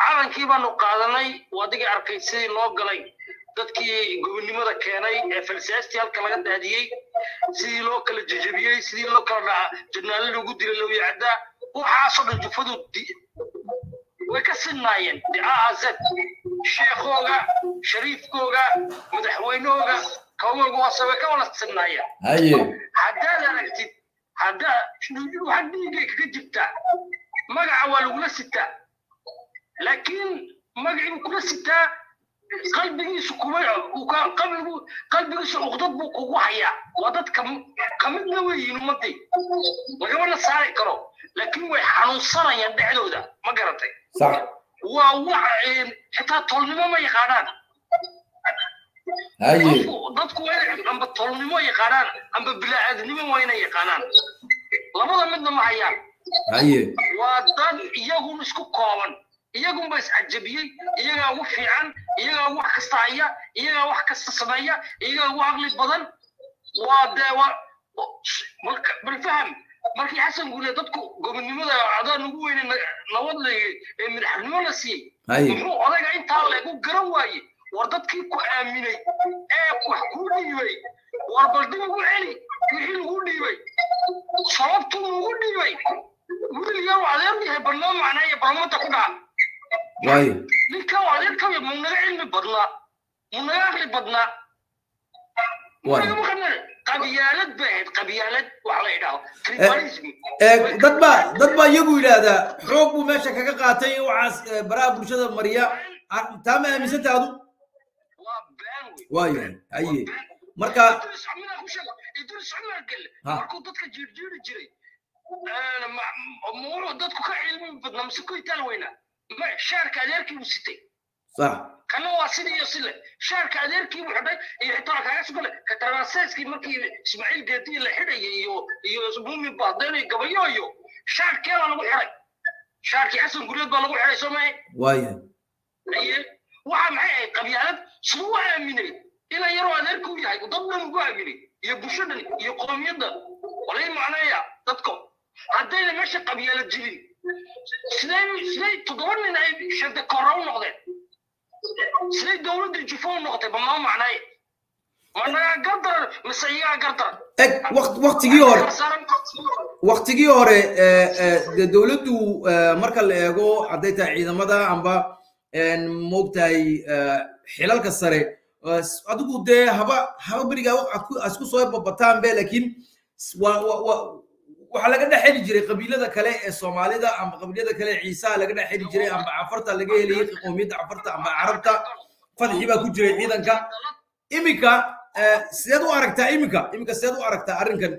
على كيف نقالناي وادي أركيسي لوجلي، تذكي قبلني ماذا كاناي فلسفتي هالكلام هذه، سير لوكل الججبية، سير لوكل جنال الوجود اللي لو يعدا، وحاصل الجفود دي. وكسناين دعازت شيخوغا شريفكوغا مدحوينوغا كوما غواسبا كولا تسنايا اييه حدا لكتي حدا شنو حديك كجبتا مقع والولا سته لكن مقع كل سته قلبي سكوبا وكان قلبي قلبي سقطت بو قوحيا ودد كم كمدنا وين امتي وقبل ساري كرو لكن وي حنوصريا دحدودا ما قرتي صح ووعين حتى طولنمو ما يقانان اي dadku way amba tolnimo yaqaan amba bilaadnimo wayna yaqaan labada midna ma hayaan aye wadan iyagu isku kooban iyagu ma is ajabiyay iyaga ugu fiican iyaga wax kasta haya iyaga wax kasta sameeya iyaga aqli badan waada marka bilfaham markii Xasan Guleed dadku gobonimada caada ugu weyn nabad la madaxnimo la si muxuu odaga inta lagu garan waayay war dadkii ku aaminay ee wax ku dhigay war baldiga ugu celi wixii ugu dhigay sababtu ugu dhigay wiliga wadaadii barnaamijka barnaamijka ku dhaca way ninka wadaadka ma nagayn badla munaaqli badla way قبيالات بعد قبيالات وعلى إداه كريماليزمي. دبّا دبّا يقول هذا حب ومشى كقاتي وعس براب مشى مريا تمام مشى هذا. وايد أيه. مركا. يدرس عمنا خوشة يدرس عمنا قل. مركو ضدك جير جير جري. أنا ما مورو ضدك كعلم بدنا مسكوا يتلوينا. ما شارك عليك وستي. صح. كنا واسيد يوصل شارك أدير كي وحدة يعترك على سكولة كتراسس كي مركي إسماعيل جدي لحده يو يو مومي بعدين قبيو يو شارك كلا لو حرق شارك حسن قريت بالو حرق سماه وايد ليه وعم عاي قبيلات شو عاملين إلا يروى أدير كوي هاي ضمن مجوع عاملين يبوشون يقوم يدا ولا معناه تذكر عدينا ماشي قبيلات جديد سلي سلي تدور لنا شد كورونا نقدر سلي دولة الجفون نقدر بما معناه معناه قدر مسيا قدر وقت وقت جيور وقت جيور دولته مركل يجو عديتها عيدا مدى عم با موجتاي حلال كسره أدوكو ده هبا هبا بريجا أكو أسكو صويب بطعم به لكن و و waxaa laga dhaxay jiray qabiilada kale ee Soomaalida ama qabiilada kale ciisa laga dhaxay jiray ama afarta laga helay qoomiyada afarta ama Arabta fadhi ba ku jiray ciidanka imika sidaad u aragtaa imika imika sidaad u aragtaa arrinkan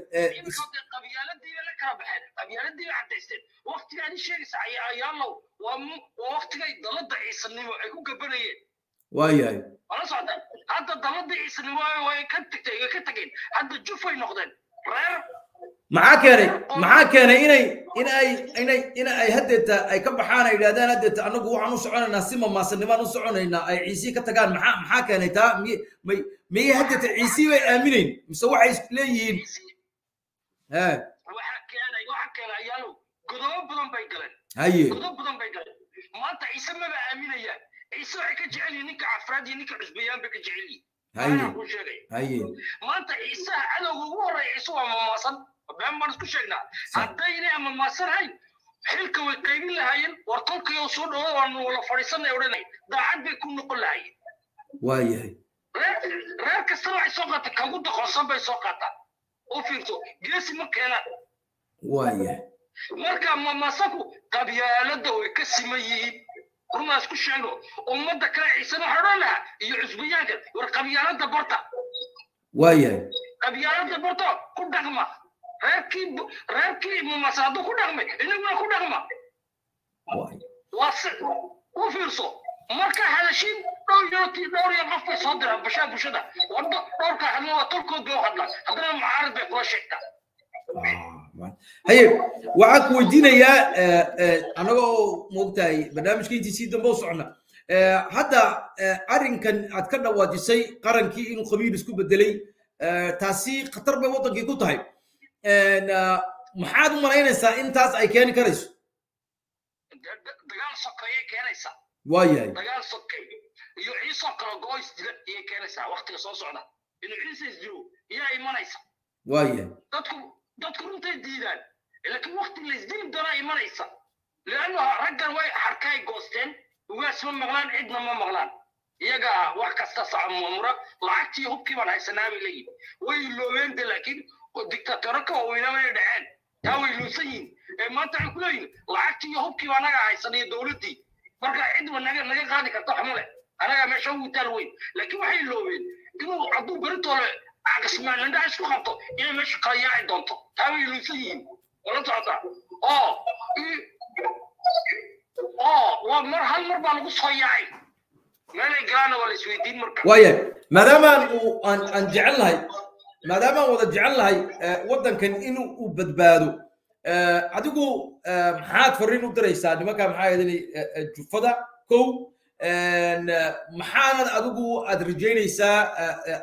qabiiladii la kala baxay qabiiladii caddeysteen waqtigaani sheegaysa ayaalo waa waqtigay dalada ciisanimo ay ku gabanayeen waayay wala socda hadda dalada ciisanimo way ka tagtay ka tageen hadda jufay noqdeen reer معاك يعني معاك يعني إني إني إني إني هديت أي كم حانا إذا ده هديت أنا جوع نصعنا نسمة ما سنما نصعنا إن عيسي كتجان معاك معاك يعني تا مي مي مي هديت عيسي وآمنين مسوي عيس لين ها واحد كأنا واحد كأنا يالو قدوم بدم بيجلن هاي قدوم بدم بيجلن ما تعيسي ما بآمنين يا عيسي كجعلي نك عفرادي نك عزبيان بكجعلي هاي هاي ما تعيسي أنا وهو عيسي وما صن بهم ما نسكت شئنا حتى هنا أما مصر هاي حلك وقيم لهاين ورطلك يوصل هو أنه ولا فريسنا يورني ده عاد بيكون نقول هاي وايه رأيك السرعة سقطت كمود خاصة بسقطة وفيرتو جلس مكانه وايه مركب ما مسكوا تبي على ده يكسميه وما نسكت شئنا ومدة كراعي سنة حرالها يعزبيان ورقبي على ده برتا وايه قبي على ده برتا كل ده ما ركيب ركيب مصادو خدعمة إنما خدعمة واس وفيرسو مركا هذا شيء دور يطي دور يقف صدره بشا بشده وده دور كهنوا وتركوا جوهنا هذا معارض بروشكتا هاي وعك ودينا يا أنا هو مقتاي برنامج كي تسيد بوصعنا حتى أرين كان أتكلم وادسي قرن كي إنه خبير سكوب الدليل تاسي قطر بوطن كي كتاي maxaad u malaynaysaa intaas ay keeni karayso dagaal sokeeye keenaysaa waayahay dagaal sokeeye iyo ciiso kala goys jira ee keenaysaa waqtiga soo socda inuu ciiso isdiro yaa imanaysa waayahay dadku dadku runtii diidaan laakiin waqti la isdin dara imanaysa laanu raggan way harkay goosteen ugaasma maqlaan cidna ma maqlaan iyaga wax kasta saamu mura lacagtii hubkii baan haysanaa leeyahay way loobeen laakiin والدكتاتورك هو ينام يدعان هو يلوسين ما تعقلين لعكت يهوبك وأنا جاي صني دولتي برجع عند والنجا نجا قاعد كتحمله أنا ما شو تلوين لكن ما حيلوين كانوا عضو بريطول عقسمان لندا عشوا خطأ إيه مش قيا عندهم هو يلوسين ولا تعطى آه آه ومر هالمرة نقول صياعي ما لقانا ولا سويدين مركب ويا ما دام أن أن جعلها مادام وضع جعل هاي وضع كان إنه وبدبادو عدوكو محاد فرينو دريسا لما كان محاد يدني جفدا كو محاد عدوكو أدرجينيسا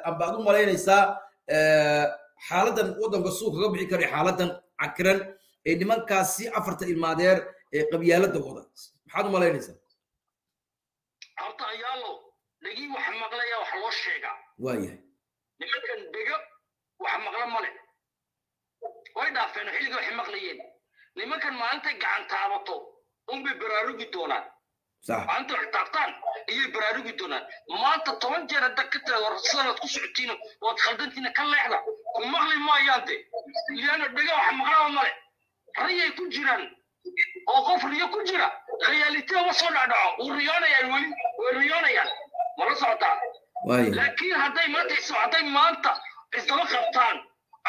أم بعضو ملاينيسا حالة وضع قصوك قبعي كري حالة عكرا لما كاسي أفرت المادير قبيالة وضع محاد ملاينيسا عطا يالو لقي وحمق ليا وحلوش شيقا وايه لما كان بيقا وحمق لمالي ويدا فين حيلك وحمق ليين لما كان ما أنت جعان تعبطه أم ببراروج الدولار صح ما أنت احتاطان إيه براروج الدولار ما أنت طبعاً جرد كتر ورسالة قصعتينه وتخلدتينه كل لحظة ومغلي ما يانتي اللي أنا بيجا وحمق لمالي ريا يكون جيران أو قفر يكون جيران خيالته وصل على وريانا يعني وريانا يعني مرة صعدة لكن هذا ما تحس هذا ما أنت إذا خطان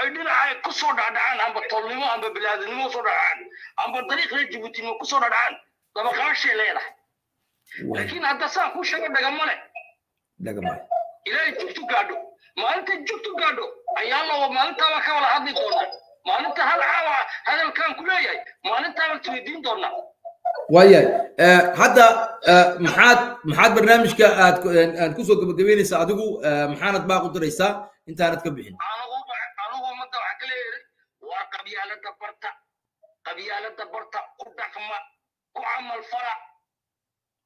أيدنا على كسر دعان عم بطلني عم ببلادنا مو صدق عن عم بطريق لجيبوتي مو كسر دعان لما كان شيء ليه لكن هذا صار كل شيء بدك ماله دعما. إلهي جبتو قادو، ما أنت جبتو قادو، أيامه ما أنت ما كان ولا عدني دونا، ما أنت هالعوا هذا الكلام كله ياي، ما أنت ما تريدين دونا. وياي هذا محاد محاد برنامج كأت كوسو كبيرين ساعدوه محانة ما قدر يسا أنت هاد كبيرين. أنا هو أنا هو ما تروح كله وقبيلة تبرتا قبيلة تبرتا قدك ما وعمل فرع.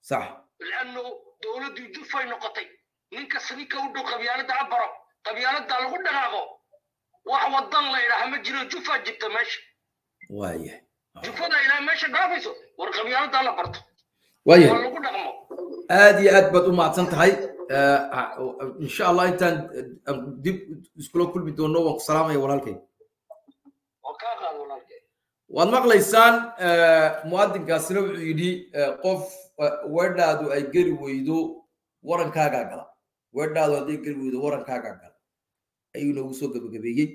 صح. لأنه دولة يدفع نقطي. ninka saniga u dhoo qabyaalada abaro qabyaalada lagu dhaqaaqo wax wadan la yiraahdo ma jiro jufa jibta meesha waaye jufada ila meesha dhaafiso war qabyaalada la barto waaye lagu dhaqmo aad iyo aad baad u maadsan tahay insha Allah intaan dib isku la kulmi doono waan salaamay walaalkay oo ka qaad walaalkay waan maqlaysaan muadinkaasina wuxuu yidhi qof wadaadu ay gari weydo warankaaga gala waddaadu adeeg galweydo warankaaga gal ayuu nagu soo gabagabeeyay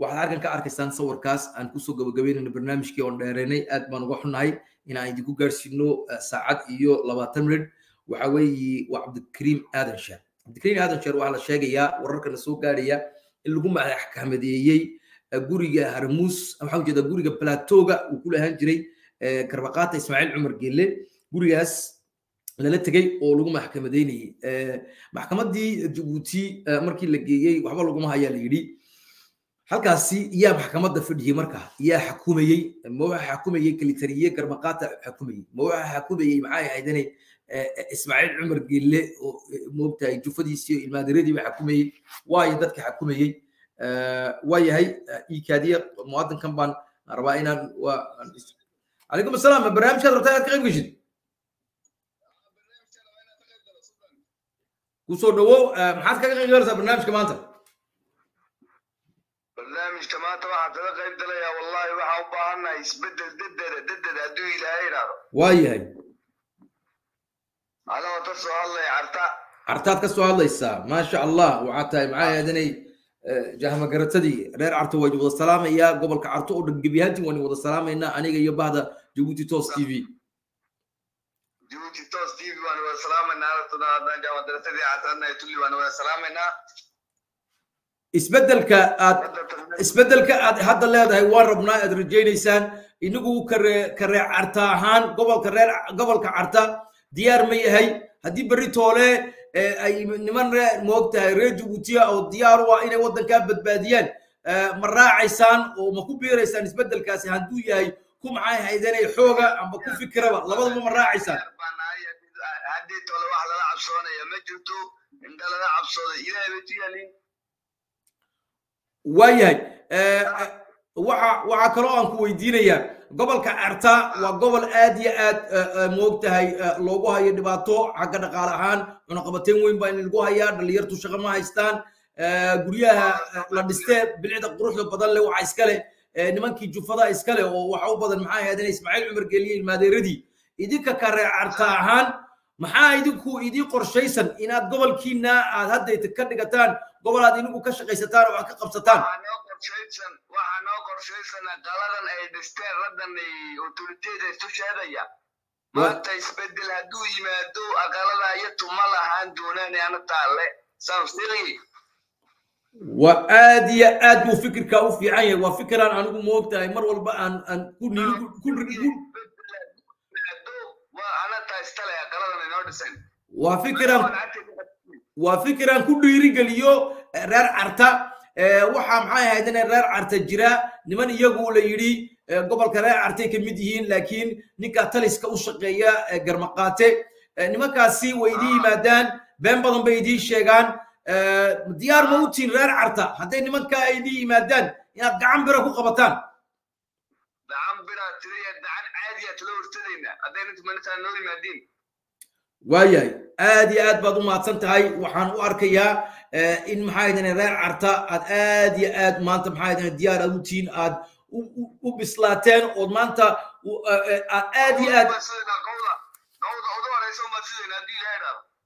waxaad halkan ka arkaysaan sawirkaas aan ku soo gabagabeeyay barnaamijkii oo dheeraynay aad baan uga xunahay in aan idinku gaarsiino saacad iyo labaatan mirid waxa weeyi waa Cabdikariim Aadan Sheer Cabdikariim Aadan Sheer waxa la sheegayaa wararkana soo gaaraya in lagu maxkamadeeyay guriga Harmuus waxa uu jeedaa guriga Plateauga uu ku lahaan jiray Karbaqaata Ismaaciil Cumar Guelleh gurigaas lala tagay oo lagu maxkamadeeyay maxkamadii Jabuuti markii la geeyay waxba lagu ma hayaa la yiri halkaasii yaa maxkamada fadhiye marka yaa xukumayay ma waxa xukumayay kalitariye Karbaqaata xukumayay ma waxa xukumayay maxay haydanay Ismaaciil Cumar Guelleh oo moogtay jufadiisi iyo ilmaadiradii waxa xukumayay way dadka xukumayay wayahay iikaadiya muwaadinkan baan rabaa inaan waa Aleykum salaam barnaamij aad rabtaa aad ka qayb gashid كوسو دو محاد كذا غير هذا برنامج كمانته برنامج كمانته واحد كذا غير ده يا والله واحد وبعنا يسبدل ددة ددة أدوي لهينا واي هاي على ما تصل الله عرتا عرتات كسو الله يسا ما شاء الله وعطا معايا دني جاه ما قررت دي غير عرتو وجه وضع السلام يا قبل كعرتو ودقبيها دي وأنا وضع السلام هنا أنا جاي بعده جبوتي توس تي في جبوتي توس تي في وأنا وضع السلام هنا isbeddelka aad isbeddelka aad hadda leedahay waan rabnaa aad rajeeynaysaan inagu kareec arta ahaan gobolka reer gobolka arta diyaar ma yahay hadii bari toole ay niman moogtahay reer Jabuuti oo diyaar waa inay wadanka badbaadiyaan ma raacaysaan oo ma ku biiraysaan isbeddelkaasi haduu yahay ku macay haydanay xooga amba ku fikiraba labadaba ma raacaysaan hadii toole wax la cabsoonayo ma jirto inta la cabsooday ilaahay baa tiyalin wayahay waxa waxa kale oo aan ku weydiinaya gobolka Arta waa gobol aad iyo aad moogtahay loogu hayo dhibaato xagga dhaqaale ahaan cunaqabateen weyn baa in lagu hayaa dhalinyartu shaqo ma haystaan guriyaha la dhistay bilcida quruxda badan leh waxa iska leh nimankii jufada iska leh oo waxa u badan maxay ahayd Ismaaciil Cumar Guelleh ilmaadeeradii idinka kareec Arta ahaan maxaa idinku idii qorshaysan inaad gobolkiina aad haddayta ka dhigataan gobolaad inagu ka shaqaysataan oo ka qabsataan waxa noo qorshaysan qaladan ay dhisteen radan ay authority-da isu sheegayaan maanta isbedel hadduu yimaado aqalada iyo tuma lahaan doonaan ana taale samsiri wa adiya aad buu fikirka u fiican yahay waa fikiraan anigu moogtahay mar walba aan aan ku nigu ku rigu وفكرة وفكرة كله يرجليو رار عرتا وحام حاي هيدنا رار عرتا جرا نمن يقول يري قبل كرار عرتي كمديين لكن نكاتلس كأشقية جرمقاته نما كاسي ويدي مادان بين بعضهم بيدي شجان ديار موتين رار عرتا حتى نمن كايدي مادان يا دعم بركو قبطان دعم برا تري دعم عادية لور ترينا أدين تمنت أنولي مادين واياي ادي اد باد ما تنتهي وحان او اركيا ان محايدن رير عرتا اد ادي اد مانت محايدن ديار روتين اد او بسلاتن او مانت ادي اد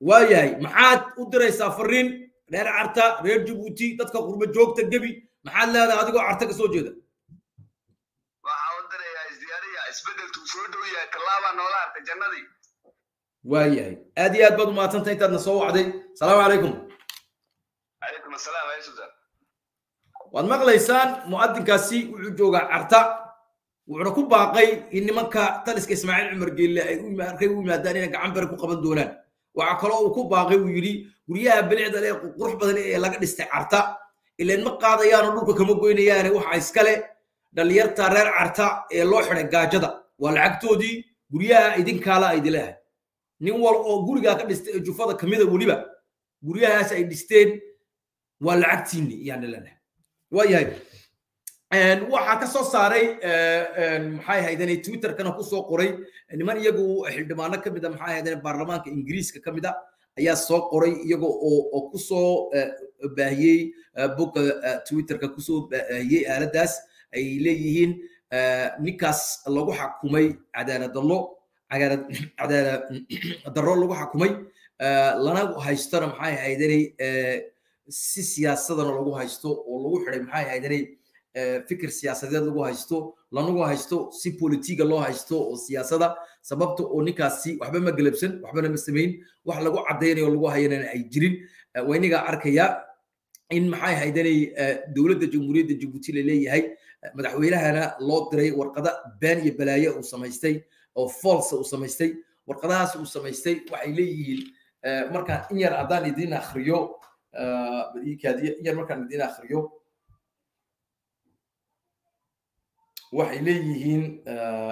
واياي محاد ودريسا فرين رير عرتا رير جيبوتي ددك قربه جوجتا غبي محاد لهدا ادغو عرتا كسو جيدا waxa wadreya isdiyaariya isbedel tu soo dhawaya talaaba nool arta jannadii واياي ادي اد بض ما تنتي انت نسو وعدي السلام عليكم. عليكم السلام يا سوزان. وان مقليسان مؤذن كاسي و جوغا عرتا و كو باقي ان مكا تلسك اسماعيل عمر قيله اي ماركاي و مادانين غعان بار كو قبن دولان وعا كلو كو باقي و يري وريا بلعده لي قرخ بدل اي لاغ دستي عرتا الا ان ما قاديان دولك كما غوينيان وخا اسكا له دليرتا رير عرتا اي لو خري غاجدا والعقتودي غريا ايدين كالا ايدي له nin wal oo guriga ka dhistay jufada kamida waliba guriyahaas ay dhisteen waa lacagtiini yaana lana waayay aan waxa ka soo saaray een maxay haydeen Twitter kana ku soo qoray niman iyagu xildhibaano kamida maxay haydeen baarlamaanka Ingiriiska kamida ayaa soo qoray iyagu oo ku soo baahiyay book Twitter ka ku soo baahiyay aaladaas ay leeyihiin ninkaas lagu xukumay cadaalad darro agar ada darro lagu xukumay lana haystana maxay haydanay si siyaasadda lagu haysto oo lagu xiray maxay haydanay fikir siyaasadeed lagu haysto lanagu haysto si politiga loo haysto oo siyaasadda sababta oo ninkaasi waxba ma galabsan waxba ma sameeyeen wax lagu cadeynayo lagu hayanana ay jirin wayniga arkaya in maxay haydanay dawladda jamhuuriyadda Jabuuti leeyahay madaxweynahana loo diray warqada baan iyo balaayo oo sameystay oo false oo sameystay warqadaas oo sameystay waxay leeyihiin marka in yar adaan idin akhriyo bari kaadiya in yar marka idin akhriyo waxay leeyihiin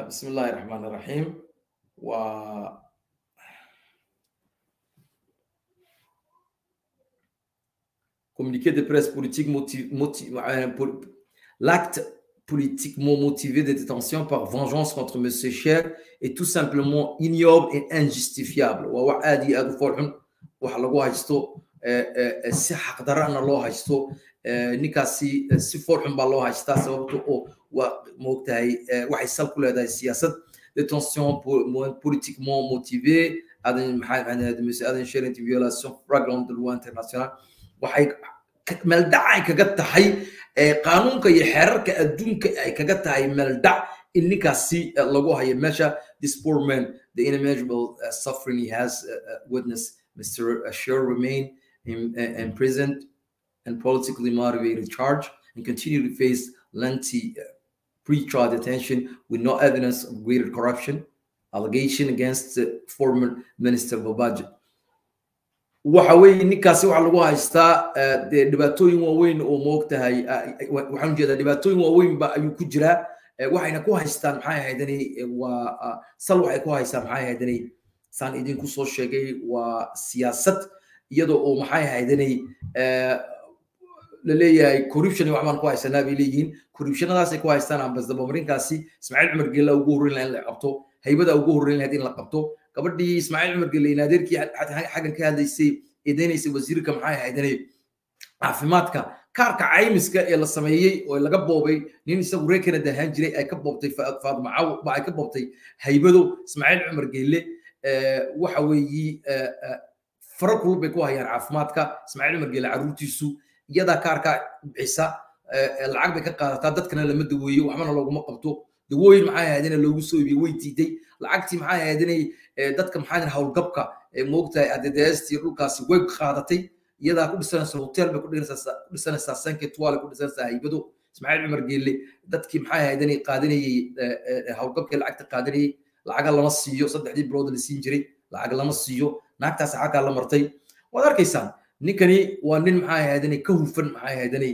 bismillaahir rahmaanir rahiim wa communiqué de presse politique motive l'acte politiquement motivé de détention par vengeance contre M. Cher est tout simplement ignoble et injustifiable. Détention politiquement motivée de M. Aden Cher est une violation flagrante de loi internationale. ملدعي كجتحي قانون كيحر كأدون كجتحي ملدع إني كسي لجوها يمشى this poor man the unimaginable suffering he has witnessed Mr. Cher remain imprisoned and politically motivated charge and continue to face lengthy pre-trial detention with no evidence of greater corruption allegation against the former minister of budget. وحوي نكاسي وعلوها استا دباتوي وين وموقتها وحنجد دباتوي وين يكجرا وحنا كوها استا معايا هيدني وصلوا كوها استا معايا هيدني سان ايدين كوسو شيغي وسياسات يدو معايا هيدني للي كوربشن وعمل كوها استا بيليين كوربشن داس كوها استا بس دبمرين كاسي اسماعيل عمر قيل لو غورين لان لقبته هيبدا وغورين هادين لقبته قبدي اسماعيل عمر قال لي نادركي حاجه كهديسي ايدينيسي وزيرك معايا هيدني عافيمادكا كاركا عيمسكا لا سميهي oo laga boobay nin isagu reekana dahan jiray ay ka boobtay Faadma Caw ba ay ka boobtay haybado ismaaciil cumar geelle waxa weeyi farqul bay ku hayaan caafimaadka ismaaciil cumar geelle caruurtiisu iyada kaarka bixisa lacag bay ka qaadataa dadkana lama daweeyo waxna looguma qabto dawooyin maxay aadina loogu soo iibiyay way diiday lacagti maxay aadina dadka maxaan hawlgabka moogtay adeedeesti dhulkaasi way qaadatay iyada ku dhisan hotel ba ku dhisan saasanka twal ku dhisan saahibadu Ismaaciil Cumar Geelle dadki maxay aadina qaadanayay hawlgabka lacagta qaadanay lacag lama siiyo saddexdii bilood la siin jiray lacag lama siiyo naagtaas xaqaa la martay wad arkaysan ninkani waa nin maxay aadina ka hufan maxay aadina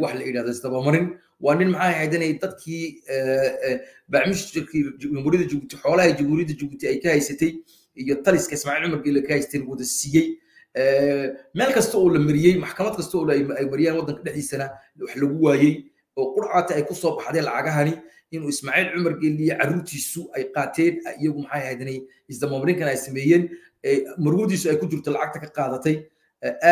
wax la yiraahdo isdaba marin waa nin maxay haydanay dadkii baamishtirkii jamhuuriyadda Jabuuti xoolaha jamhuuriyadda Jabuuti ay ka haysatay iyo taliska Ismaaciil Cumar Geelle ka haysteen wada siiyay meel kasta oo la mariyay maxkamad kasta oo ay mariyaan wadanka dhexdiisana wax lagu waayay oo qurcada ay ku soo baxday lacagahani inuu Ismaaciil Cumar Geelle iyo caruurtiisu ay qaateen iyagu maxay haydanay isdaba marinkan ay sameeyeen marwadiisu ay ku jirto lacagta ka qaadatay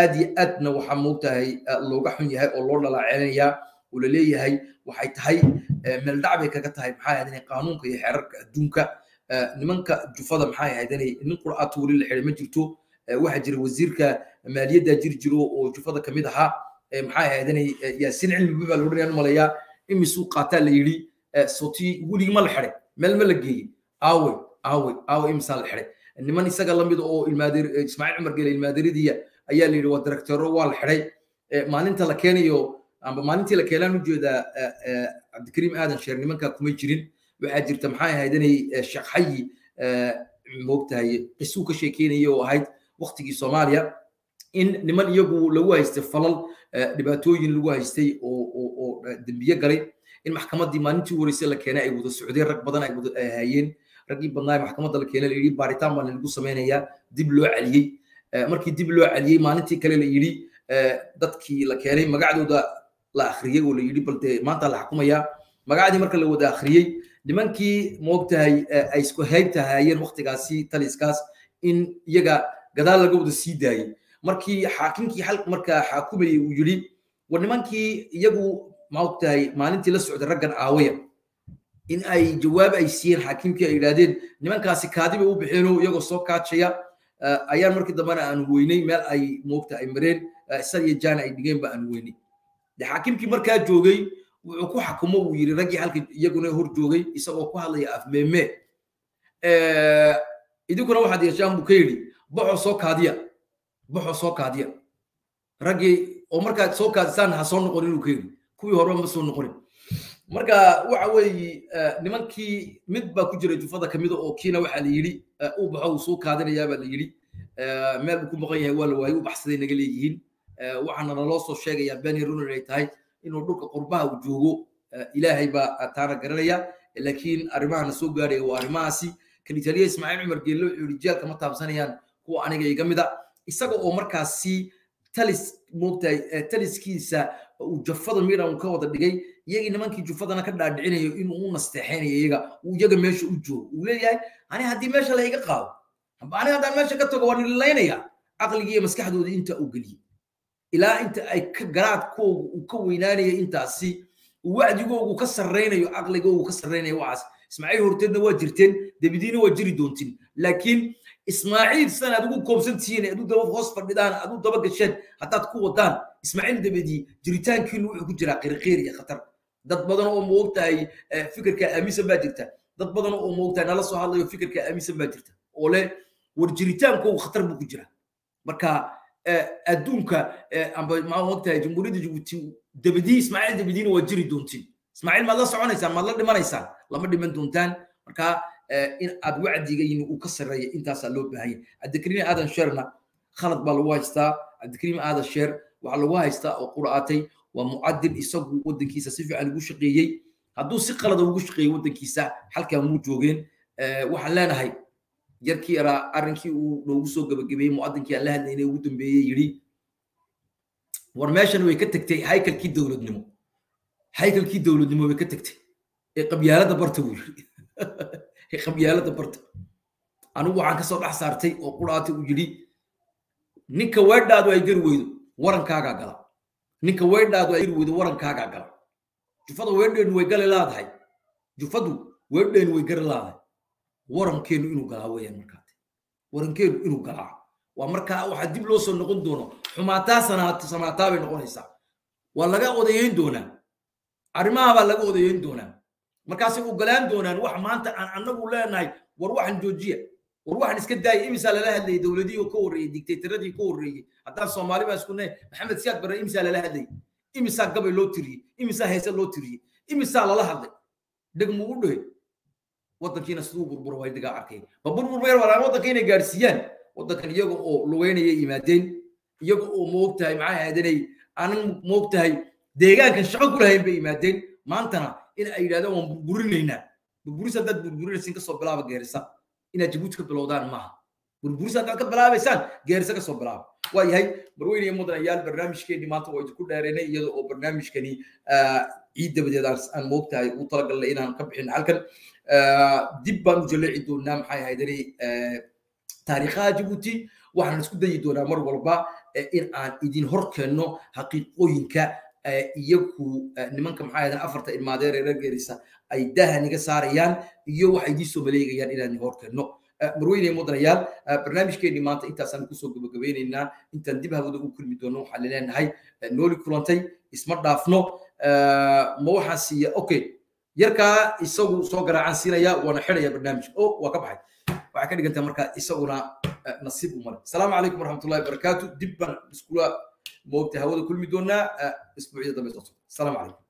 aadi adna waxa moogtahay looga xun yahay oo loo dhalaaceenaya oo la leeyahay waxay tahay meel dhacbe kaga tahay maxay ahayd qaanuunka iyo xeerarka adduunka nimanka jufada maxay ahayd nin qur'aad wali la xirma jirto waxa jira wasiirka maaliyadda jir jiro oo jufada kamid aha maxay ahayd Yaasiin Cilmi baa loo dhigay malaya in suu qaata la yiri sooti wali ma la xirey meel ma la geeyay aawe aawe aawe imsal xirey niman isaga lamid oo ilmaadiri Ismaaciil Cumar Guelleh ilmaadiridiya ayaa la yiri waa directoro waa la xiray maalinta la keenayo amba maalintii la keelaan u jeeda Cabdikariim Aadan Sheer nimanka kuma jirin waxa jirta maxay ahayd inay shaqayi moogtahay qisu ka sheekeynayo ahayd waqtigii Soomaaliya in niman iyagu lagu haystay falal dhibaatooyin lagu haystay oo oo dambiye galay in maxkamadii maalintii wareysay la keenay ay wada Sacuudiya rag badan ay wada hayeen ragii badnaay maxkamadda la keenay la yiri baaritaan baan lagu sameeynaya dib loo caliyay markii dib loo caliyay maalintii kale la yiri dadkii la keenay magacdooda la akhriyay oo la yiri balde maanta la xukumaya magacdi marka la wada akhriyay nimankii moogtahay ay isku haybta hayeen waqtigaasi taliskaas in iyaga gadaal laga wada sii daayay markii xaakinkii xal marka xaakumayay uu yiri war nimankii iyagu moogtahay maalintii la socday raggan aawaya in ay jawaab ay siin xaakimkii ay raadeen nimankaasi kaadiba u bixino iyagu soo kaacaya ayaan markii dambana aan weynay meel ay moogta ay mareen isagii jaan ay dhigeen ba aan weynay de xaakimkii markaa joogay wuxuu ku xukumo uu yiri ragii halka iyaguna hor joogay isagoo ku hadlaya afmeeme ee idikuna waxa deeshaan buu ka yiri baxo soo kaadiya baxo soo kaadiya ragii oo markaa soo kaadsan ha soo noqon inuu ka yiri kuwii hore ma soo noqon marka waxa way nimankii midba ku jiray jufada kamida oo kiina waxa la yiri uu baxo soo kaadanaya ba la yiri meel ku maqan yahay wala way u baxsaday naga leeyihiin waxana loo soo sheegaya bani runul ay tahay inuu dhulka qurbaha u joogo ilaahay ba taara garanaya laakiin arimaha soo gaaray waa arimaasi kalitaliya Ismaaciil Cumar Guelleh iyo rijaalka ma taabsanayaan kuwa aniga iga mida isaga oo markaasi talis moogtay taliskiisa uu jufada miiran ka wada dhigay iyagii nimankii jufadana ka dhaadhicinayo in uu nasteexenayo iyaga uu iyaga meesha u joogo uu leeyahay ani hadii meesha la iga qaado ani hadaan meesha ka tago waan ilaynaya aqligii iyo maskaxdooda inta uu galiyo ilaa inta ay ka garaadkoogu uu ka weynaanayo intaasi wacdigoogu ka sarreynayo aqligoogu ka sarreynayo waxaas Ismaaciil horteedna waa jirteen debidiina waa jiri doontin laakiin Ismaaciil san adigu koobsantiin adigu daba hoos fadhidaan adigu daba gasheen hadaad ku wadaan Ismaaciil debedii jiritaankiinu wuxuu ku jiraa qirqir iyo khatar dad badan oo moogtahay fikirka aamisan baa jirta dad badan oo moogtahay nala soo hadlayo fikirka aamisan baa jirta oo leh war jiritaanku khatar buu ku jira marka adduunka amba moogtahay jamhuuriyadda Jabuuti dabadii Ismaaciil dabadiina waa jiri doontiin Ismaaciil ma la soconaysaan ma la dhimanaysaan lama dhiman doontaan marka in aad wacdigayn uu ka sareeyo intaas loo baahan yahay Cabdikariim Aadan Sheerna khalad baa lagu haystaa Cabdikariim Aadan Sheer waxa lagu haystaa oo quraatay ومعدل إسقاط ودنكيس سيف على جوش قيّي هدول سقلا ده جوش قيّي ودنكيس حلك موجودين وحلانا هاي جركي را أرنكي ونوسو قبل قبل معدل كي الله هني ودن بيجري ورماشن ويكتكتي هاي كل كيد دولة نمو هاي كل كيد دولة نمو ويكتكتي قبيلة دبرتول قبيلة دبرت أنا وعاك صار حسارتي وقراتي وجري نك ورد هذا يجري وين ورن كاجا قلا ninka weedhaadu ay wada warankaaga gal jufadu weedheen way galelaadahay jufadu weedheen way galelaadahay warankeenu inuu galaa weeyaan markaas warankeenu inuu galaa waa markaa waxa dib loo soo noqon doono xumaataasana samaataa bay noqonaysaa waa laga odayeyn doonaa arrimaha baa laga odayeyn doonaa markaas ay u galaan doonaan wax maanta aan anagu leenahay war waxan joojiya وروح نسكت داي إمسال لها دي دولتي وكوري ديكتاتورية كوري حتى الصومالي بس كنا محمد سياد برا إمسال لها دي إمسال قبل لوتري إمسال هيسال لوتري إمسال لها دي دق موجوده وطنكينا سلوب بربروي دقا عكين فبربروي ولا وطنكينا جارسيان وطنكينا يجو أو لوين يجيمادين يجو أو موقتها معاه هادني أنا موقتها دقيقة كان شغل كلها يجيمادين ما أنتنا إن أيلاده وبربرنا هنا ببرسة ده ببرسة سينك صوب لها بجارسة ina Jabuuti bilowdaan ma burbursan ka bilaabaysan geersa ka soo bilaab waa yahay barweynaha mudanayaal barnaamijkeeni maanta oo ku dhaareenay iyada oo barnaamijkani ciid dabadeedaas aan moogtahay u tala galay inaan ka bixin halkan dib baan u jaleeci doonaa maxay ahaydii taariikhda Jabuuti waxaan isku dayi doonaa mar walba in aan idin hor keenno xaqiiqooyinka iyagu nimanka maxay ahayd afarta ilmaadeer ee rageerisa ay dahaniga saarayaan iyo waxay di soo maleegayaan inaan hor keenno marweyne mudanayaal barnaamijkeeni maanta intaas aan ku soo gabagabeynayna intaan dib hawada ugu kulmi doono waxa la leenahay nooli kulantay isma dhaafno ma waxa siiya okay yarka isagu soo garaacan siinaya wana xiraya barnaamijka oo waa ka baxay وأكيد قلت مركا إسأونا نصيب ومر. السلام عليكم ورحمة الله وبركاته. دبنا بسكولا موت هواده كل مدونا أسبوعية دبيتوس. السلام عليكم.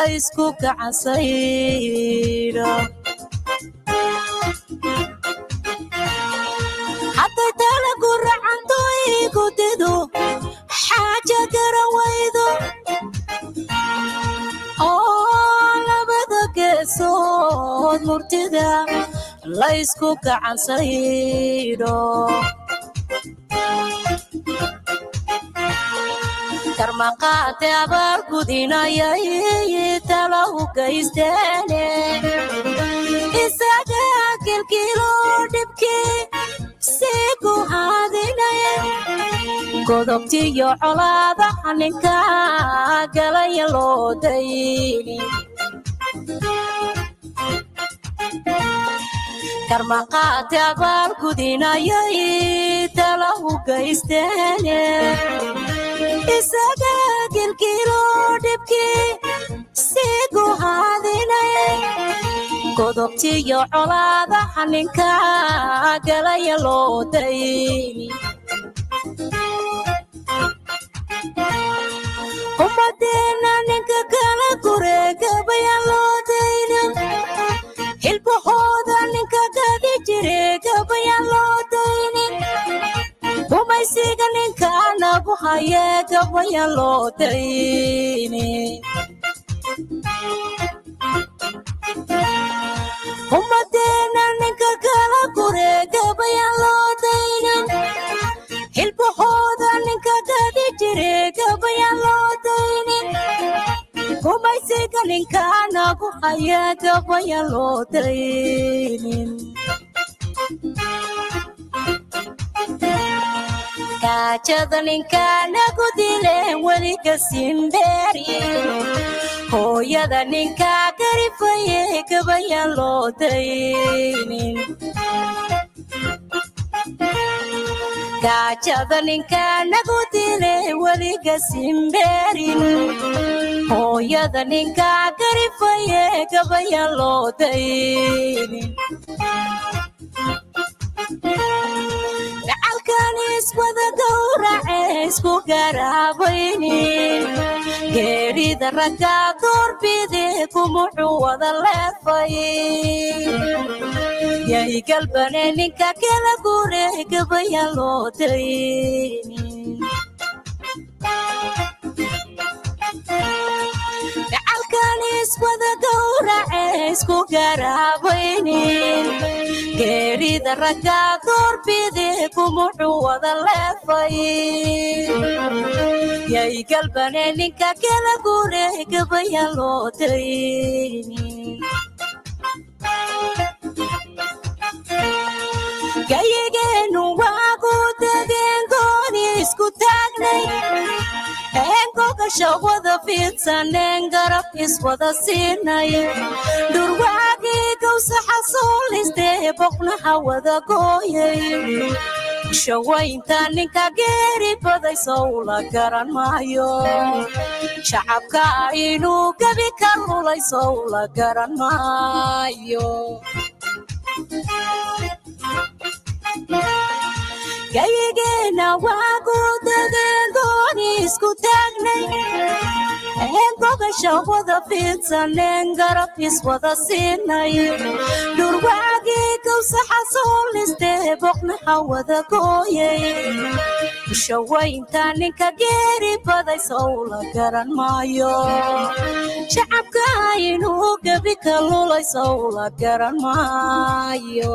Laisku kacayra, hata tala guraanto ikutedo, haja karawaydo. Oh, labada kesod murtida, laisku kacayra. Karmaqaate abarkudina yayay talahu kaistane Isaga kilkilo dibki siku hadinaya Godobtiyo olada haninka galaya loo dayini Karmaqaate abarkudina yayay talahu kaistane Isaga kilkilo dibki siku hadinaya Godobtiyo olada haninka galaya loo dayini Umadena ninka kala kurega bayan loo dayini Hilpo hoda ninka kadi jirega bayan loo dayini Umay siga ninka nabu hayega bayan loo dayini Umadena ninka kala kurega bayan loo dayini Hilpo hoda ninka kadi jirega bayan loo dayini Umay siga ninka nabu hayega bayan loo dayini Kacada ninka nagu dile wali kasindari Hoyada ninka garifaye kabayan loo dayinin Kacada ninka nagu dile wali kasindari Hoyada ninka garifaye kabayan loo dayinin Alkanis wada gawra esku garabayni Gerida raka dorbide kumuxu wada lefayi Yay galbane ninka kela gure gabayan loo dayini Alkanis wada gawra esku garabayni Gerida raka dorbide kumuxu wada lefayi Yay galbane ninka kela gure gabayan loo dayini Gayigenu wagu dagen goni isku tagnay Engo gasha wada fitsan engarab is wada sinay Durwagi gawsa hasul izdeh boqnaha wada goyay Shawaynta ninka geri baday sawla garan mayo Shacabka inu gabi karulay sawla garan mayo Gayigena wagu dagen goni isku tagnay Engo gasha wada fitsan engarab is wada sinay Durwagi gawsa hasul izdeh boqnaha wada goyay Shawaynta ninka geri baday sawla garan mayo Shacabka inu gabri kalluulayso la garan maayo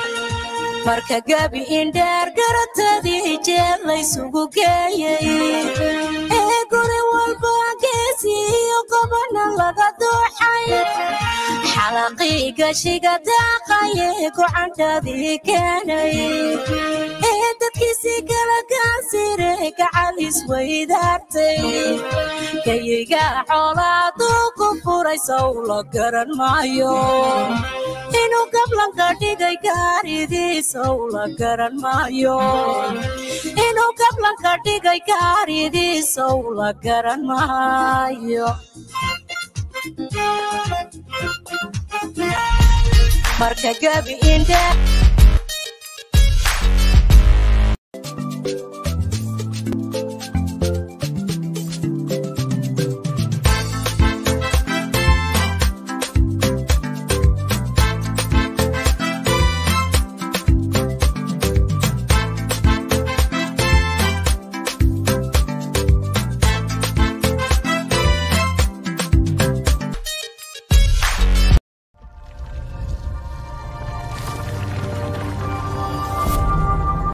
marka gabi indar garatadii jeelaysugu geeyay ee guri walba geesiyo gobana laga duuxay xalaaqiga shiga daaqayay ku cantadii keenay ee dadkiisi kala gaasiray gacalis weydaartay kayiga xolaadu ku furayso la garan maayo inuu gablan ka dhigay gaaridiis la garan maayo inuu gablan ka dhigay gaaridiis la garan maayo marka gabi inda